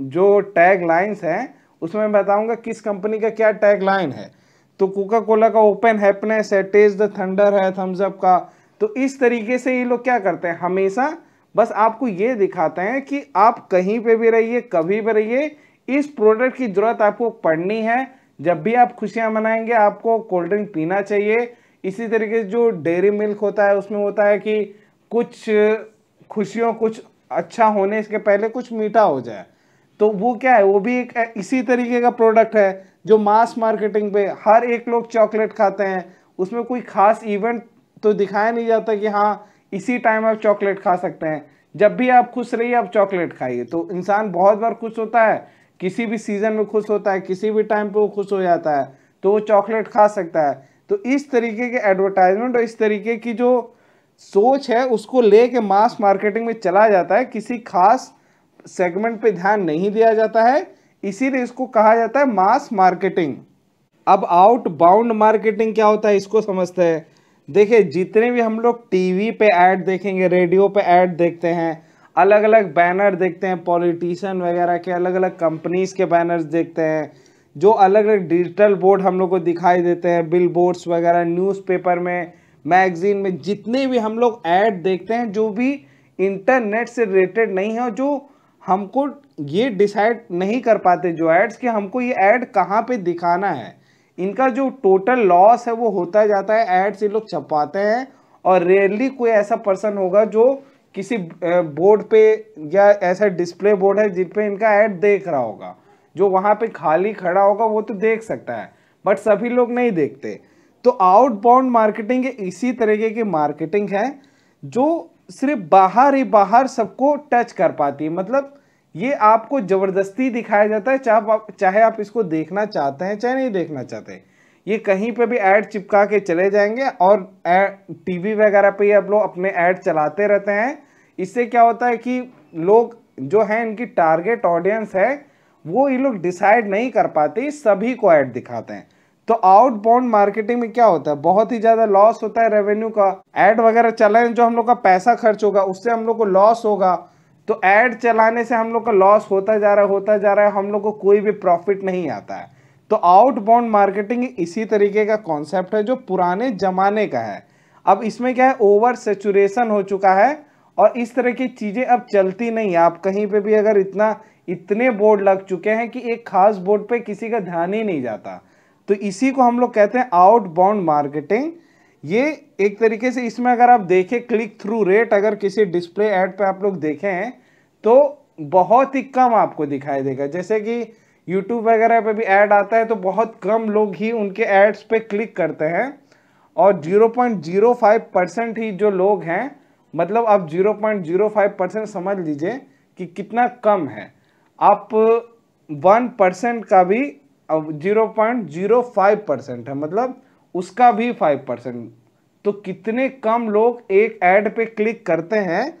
जो टैग लाइन्स हैं उसमें मैं बताऊंगा किस कंपनी का क्या टैग लाइन है। तो कोका कोला का ओपन हैप्पीनेस है, टेस्ट द थंडर है थम्स अप का। तो इस तरीके से ये लोग क्या करते हैं, हमेशा बस आपको ये दिखाते हैं कि आप कहीं पे भी रहिए, कभी भी रहिए, इस प्रोडक्ट की ज़रूरत आपको पड़नी है। जब भी आप खुशियाँ मनाएंगे आपको कोल्ड ड्रिंक पीना चाहिए। इसी तरीके से जो डेयरी मिल्क होता है उसमें होता है कि कुछ खुशियों, कुछ अच्छा होने इसके पहले कुछ मीठा हो जाए, तो वो क्या है, वो भी एक इसी तरीके का प्रोडक्ट है। जो मास मार्केटिंग पे हर एक लोग चॉकलेट खाते हैं, उसमें कोई खास इवेंट तो दिखाया नहीं जाता कि हाँ इसी टाइम आप चॉकलेट खा सकते हैं। जब भी आप खुश रहिए आप चॉकलेट खाइए। तो इंसान बहुत बार खुश होता है, किसी भी सीज़न में खुश होता है, किसी भी टाइम पर वो खुश हो जाता है, तो वो चॉकलेट खा सकता है। तो इस तरीके के एडवर्टाइजमेंट और इस तरीके की जो सोच है उसको लेके मास मार्केटिंग में चला जाता है, किसी खास सेगमेंट पे ध्यान नहीं दिया जाता है, इसीलिए इसको कहा जाता है मास मार्केटिंग। अब आउटबाउंड मार्केटिंग क्या होता है इसको समझते हैं। देखिए जितने भी हम लोग टीवी पे ऐड देखेंगे, रेडियो पे ऐड देखते हैं, अलग अलग बैनर देखते हैं, पॉलिटिशियन वगैरह के अलग अलग कंपनीज के बैनर्स देखते हैं, जो अलग अलग डिजिटल बोर्ड हम लोग को दिखाई देते हैं, बिल बोर्ड्स वगैरह, न्यूज़पेपर में, मैगजीन में, जितने भी हम लोग ऐड देखते हैं जो भी इंटरनेट से रिलेटेड नहीं है, और जो हमको ये डिसाइड नहीं कर पाते जो ऐड्स कि हमको ये ऐड कहाँ पे दिखाना है, इनका जो टोटल लॉस है वो होता जाता है। ऐड्स ये लोग छपाते हैं और रेयरली कोई ऐसा पर्सन होगा जो किसी बोर्ड पे या ऐसा डिस्प्ले बोर्ड है जिन पे इनका ऐड देख रहा होगा, जो वहाँ पर खाली खड़ा होगा वो तो देख सकता है, बट सभी लोग नहीं देखते। तो आउटबाउंड मार्केटिंग इसी तरीके की मार्केटिंग है जो सिर्फ बाहर ही बाहर सबको टच कर पाती है। मतलब ये आपको ज़बरदस्ती दिखाया जाता है, चाहे आप चाहे आप इसको देखना चाहते हैं चाहे नहीं देखना चाहते, ये कहीं पे भी ऐड चिपका के चले जाएंगे। और टीवी वगैरह पे आप लोग अपने ऐड चलाते रहते हैं। इससे क्या होता है कि लोग जो हैं, इनकी टारगेट ऑडियंस है वो ये लोग डिसाइड नहीं कर पाते, सभी को ऐड दिखाते हैं। तो आउटबाउंड मार्केटिंग में क्या होता है, बहुत ही ज़्यादा लॉस होता है रेवेन्यू का। ऐड वगैरह चलाएं, जो हम लोग का पैसा खर्च होगा उससे हम लोग को लॉस होगा। तो ऐड चलाने से हम लोग का लॉस होता जा रहा है होता जा रहा है हम लोग को कोई भी प्रॉफिट नहीं आता है। तो आउटबाउंड मार्केटिंग इसी तरीके का कॉन्सेप्ट है जो पुराने ज़माने का है। अब इसमें क्या है, ओवर सेचुरेशन हो चुका है और इस तरह की चीज़ें अब चलती नहीं है। आप कहीं पे भी अगर इतना इतने बोर्ड लग चुके हैं कि एक खास बोर्ड पे किसी का ध्यान ही नहीं जाता। तो इसी को हम लोग कहते हैं आउटबाउंड मार्केटिंग। ये एक तरीके से इसमें अगर आप देखें क्लिक थ्रू रेट, अगर किसी डिस्प्ले ऐड पे आप लोग देखें तो बहुत ही कम आपको दिखाई देगा। जैसे कि यूट्यूब वगैरह पे भी ऐड आता है तो बहुत कम लोग ही उनके एड्स पे क्लिक करते हैं और zero point zero five percent ही जो लोग हैं, मतलब आप zero point zero five percent समझ लीजिए कि कितना कम है। आप वन परसेंट का भी zero point zero five percent है, मतलब उसका भी फाइव परसेंट। तो कितने कम लोग एक ऐड पे क्लिक करते हैं,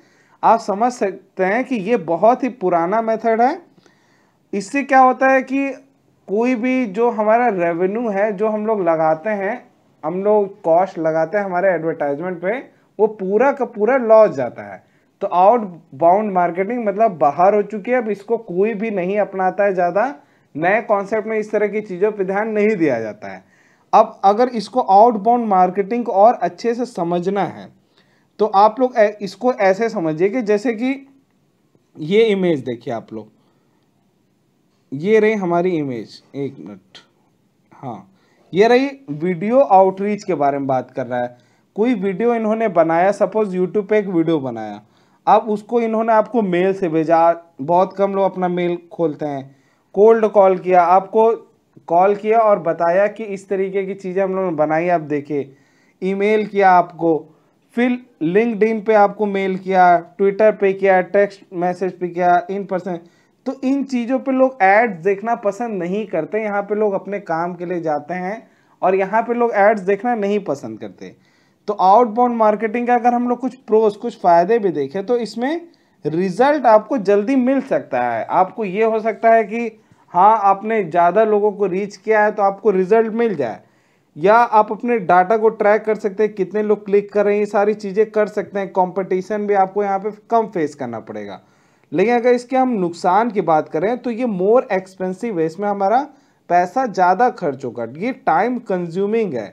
आप समझ सकते हैं कि ये बहुत ही पुराना मेथड है। इससे क्या होता है कि कोई भी जो हमारा रेवेन्यू है जो हम लोग लगाते हैं, हम लोग कॉस्ट लगाते हैं हमारे एडवर्टाइजमेंट पे, वो पूरा का पूरा लॉस जाता है। तो आउटबाउंड मार्केटिंग मतलब बाहर हो चुकी है, अब इसको कोई भी नहीं अपनाता है ज़्यादा। नए कॉन्सेप्ट में इस तरह की चीज़ों पर ध्यान नहीं दिया जाता है। अब अगर इसको आउटबाउंड मार्केटिंग को और अच्छे से समझना है तो आप लोग इसको ऐसे समझिए कि जैसे कि ये इमेज देखिए आप लोग, ये रही हमारी इमेज, एक मिनट, हाँ ये रही। वीडियो आउटरीच के बारे में बात कर रहा है, कोई वीडियो इन्होंने बनाया, सपोज यूट्यूब पे एक वीडियो बनाया, अब उसको इन्होंने आपको मेल से भेजा, बहुत कम लोग अपना मेल खोलते हैं। कोल्ड कॉल किया, आपको कॉल किया और बताया कि इस तरीके की चीज़ें हम लोगों ने बनाई, आप देखिए। ईमेल किया आपको, फिर लिंक्डइन पे आपको मेल किया, ट्विटर पे किया, टेक्स्ट मैसेज पे किया, इन पर्सन। तो इन चीज़ों पे लोग एड्स देखना पसंद नहीं करते, यहाँ पे लोग अपने काम के लिए जाते हैं और यहाँ पे लोग एड्स देखना नहीं पसंद करते। तो आउटबाउंड मार्केटिंग का अगर हम लोग कुछ प्रोस, कुछ फ़ायदे भी देखें तो इसमें रिज़ल्ट आपको जल्दी मिल सकता है। आपको ये हो सकता है कि हाँ आपने ज़्यादा लोगों को रीच किया है तो आपको रिज़ल्ट मिल जाए, या आप अपने डाटा को ट्रैक कर सकते हैं, कितने लोग क्लिक कर रहे हैं, ये सारी चीज़ें कर सकते हैं। कंपटीशन भी आपको यहाँ पे कम फेस करना पड़ेगा। लेकिन अगर इसके हम नुकसान की बात करें तो ये मोर एक्सपेंसिव है, इसमें हमारा पैसा ज़्यादा खर्च होगा, ये टाइम कंज्यूमिंग है,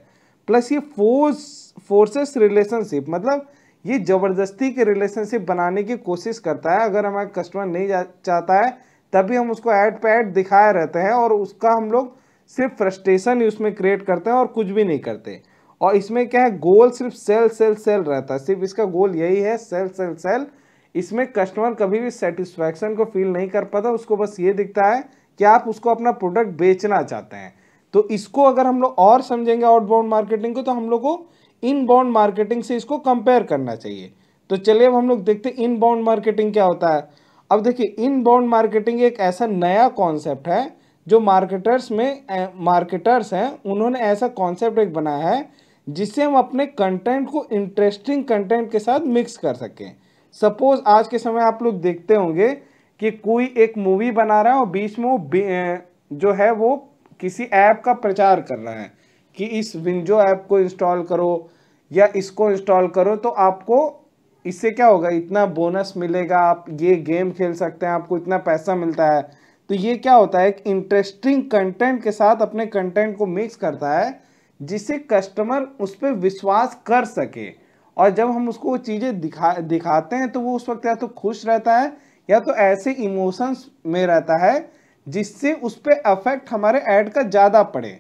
प्लस ये फोर्स फोर्सेस रिलेशनशिप, मतलब ये ज़बरदस्ती के रिलेशनशिप बनाने की कोशिश करता है। अगर हमारा कस्टमर नहीं चाहता है तभी हम उसको ऐड पे ऐड दिखाए रहते हैं और उसका हम लोग सिर्फ फ्रस्ट्रेशन ही उसमें क्रिएट करते हैं और कुछ भी नहीं करते। और इसमें क्या है, गोल सिर्फ सेल सेल सेल रहता है, सिर्फ इसका गोल यही है, सेल सेल सेल। इसमें कस्टमर कभी भी सेटिस्फैक्शन को फील नहीं कर पाता, उसको बस ये दिखता है कि आप उसको अपना प्रोडक्ट बेचना चाहते हैं। तो इसको अगर हम लोग और समझेंगे आउटबाउंड मार्केटिंग को, तो हम लोग को इनबाउंड मार्केटिंग से इसको कंपेयर करना चाहिए। तो चलिए अब हम लोग देखते हैं इनबाउंड मार्केटिंग क्या होता है। अब देखिए इनबाउंड मार्केटिंग एक ऐसा नया कॉन्सेप्ट है जो मार्केटर्स में मार्केटर्स हैं उन्होंने ऐसा कॉन्सेप्ट एक बनाया है जिससे हम अपने कंटेंट को इंटरेस्टिंग कंटेंट के साथ मिक्स कर सकें। सपोज आज के समय आप लोग देखते होंगे कि कोई एक मूवी बना रहा है और बीच में वो जो है वो किसी ऐप का प्रचार कर रहा है कि इस विंजो ऐप को इंस्टॉल करो या इसको इंस्टॉल करो, तो आपको इससे क्या होगा, इतना बोनस मिलेगा, आप ये गेम खेल सकते हैं, आपको इतना पैसा मिलता है। तो ये क्या होता है, एक इंटरेस्टिंग कंटेंट के साथ अपने कंटेंट को मिक्स करता है जिससे कस्टमर उस पर विश्वास कर सके। और जब हम उसको वो चीज़ें दिखा दिखाते हैं तो वो उस वक्त या तो खुश रहता है या तो ऐसे इमोशंस में रहता है जिससे उस पर अफेक्ट हमारे ऐड का ज़्यादा पड़े।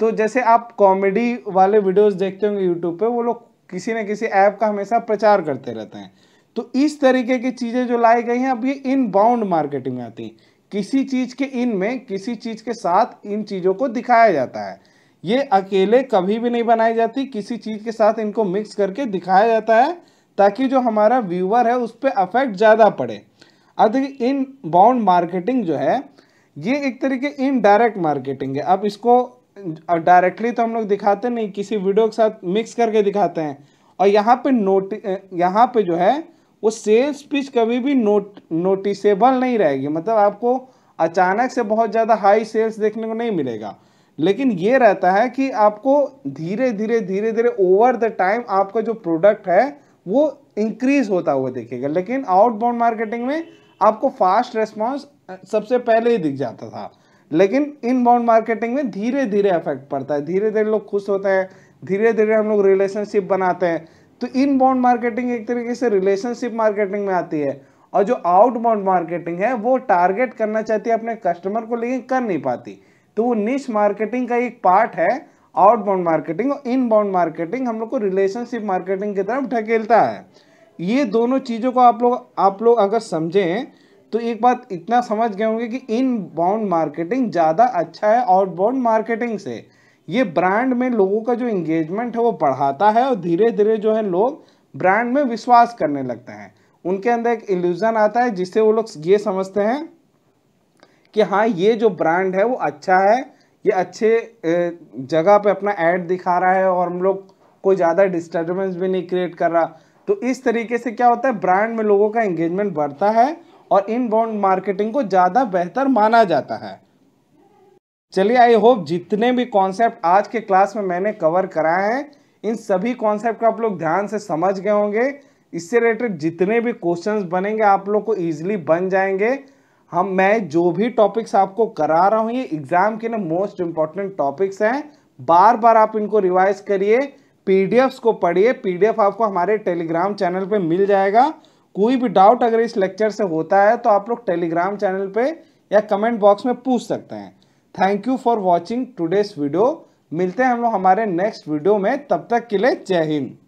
तो जैसे आप कॉमेडी वाले वीडियोस देखते होंगे यूट्यूब पे, वो लोग किसी न किसी ऐप का हमेशा प्रचार करते रहते हैं। तो इस तरीके की चीज़ें जो लाई गई हैं, अब ये इनबाउंड मार्केटिंग में आती हैं। किसी चीज़ के इन में किसी चीज़ के साथ इन चीज़ों को दिखाया जाता है, ये अकेले कभी भी नहीं बनाई जाती, किसी चीज़ के साथ इनको मिक्स करके दिखाया जाता है ताकि जो हमारा व्यूअर है उस पर अफेक्ट ज़्यादा पड़े। अब देखिए इनबाउंड मार्केटिंग जो है ये एक तरीके इनडायरेक्ट मार्केटिंग है। अब इसको डायरेक्टली तो हम लोग दिखाते नहीं, किसी वीडियो के साथ मिक्स करके दिखाते हैं। और यहाँ पे नोट यहाँ पे जो है वो सेल्स पिच कभी भी नोट नोटिसेबल नहीं रहेगी, मतलब आपको अचानक से बहुत ज़्यादा हाई सेल्स देखने को नहीं मिलेगा, लेकिन ये रहता है कि आपको धीरे धीरे धीरे धीरे ओवर द टाइम आपका जो प्रोडक्ट है वो इंक्रीज होता हुआ दिखेगा। लेकिन आउटबाउंड मार्केटिंग में आपको फास्ट रिस्पांस सबसे पहले ही दिख जाता था, लेकिन इनबाउंड मार्केटिंग में धीरे धीरे इफेक्ट पड़ता है, धीरे धीरे लोग खुश होते हैं, धीरे धीरे हम लोग रिलेशनशिप बनाते हैं। तो इनबाउंड मार्केटिंग एक तरीके से रिलेशनशिप मार्केटिंग में आती है, और जो आउटबाउंड मार्केटिंग है वो टारगेट करना चाहती है अपने कस्टमर को लेकिन कर नहीं पाती। तो वो निश मार्केटिंग का एक पार्ट है आउटबाउंड मार्केटिंग, और इनबाउंड मार्केटिंग हम लोग को रिलेशनशिप मार्केटिंग की तरफ ढकेलता है। ये दोनों चीज़ों को आप लोग आप लोग अगर समझें तो एक बात इतना समझ गए होंगे कि इनबाउंड मार्केटिंग ज़्यादा अच्छा है आउटबाउंड मार्केटिंग से। ये ब्रांड में लोगों का जो इंगेजमेंट है वो बढ़ाता है, और धीरे धीरे जो है लोग ब्रांड में विश्वास करने लगते हैं। उनके अंदर एक इल्यूजन आता है जिससे वो लोग ये समझते हैं कि हाँ ये जो ब्रांड है वो अच्छा है, ये अच्छे जगह पे अपना ऐड दिखा रहा है और हम लोग को ज़्यादा डिस्टर्बेंस भी नहीं क्रिएट कर रहा। तो इस तरीके से क्या होता है, ब्रांड में लोगों का एंगेजमेंट बढ़ता है और इनबाउंड मार्केटिंग को ज़्यादा बेहतर माना जाता है। चलिए, आई होप जितने भी कॉन्सेप्ट आज के क्लास में मैंने कवर कराए हैं इन सभी कॉन्सेप्ट को आप लोग ध्यान से समझ गए होंगे। इससे रिलेटेड जितने भी क्वेश्चंस बनेंगे आप लोग को ईजिली बन जाएंगे। हम मैं जो भी टॉपिक्स आपको करा रहा हूँ ये एग्जाम के ना मोस्ट इंपॉर्टेंट टॉपिक्स हैं। बार बार आप इनको रिवाइज करिए, पीडीएफ्स को पढ़िए। पीडीएफ आपको हमारे टेलीग्राम चैनल पे मिल जाएगा। कोई भी डाउट अगर इस लेक्चर से होता है तो आप लोग टेलीग्राम चैनल पे या कमेंट बॉक्स में पूछ सकते हैं। Thank you for watching today's video. मिलते हैं हम लोग हमारे नेक्स्ट वीडियो में, तब तक के लिए जय हिंद।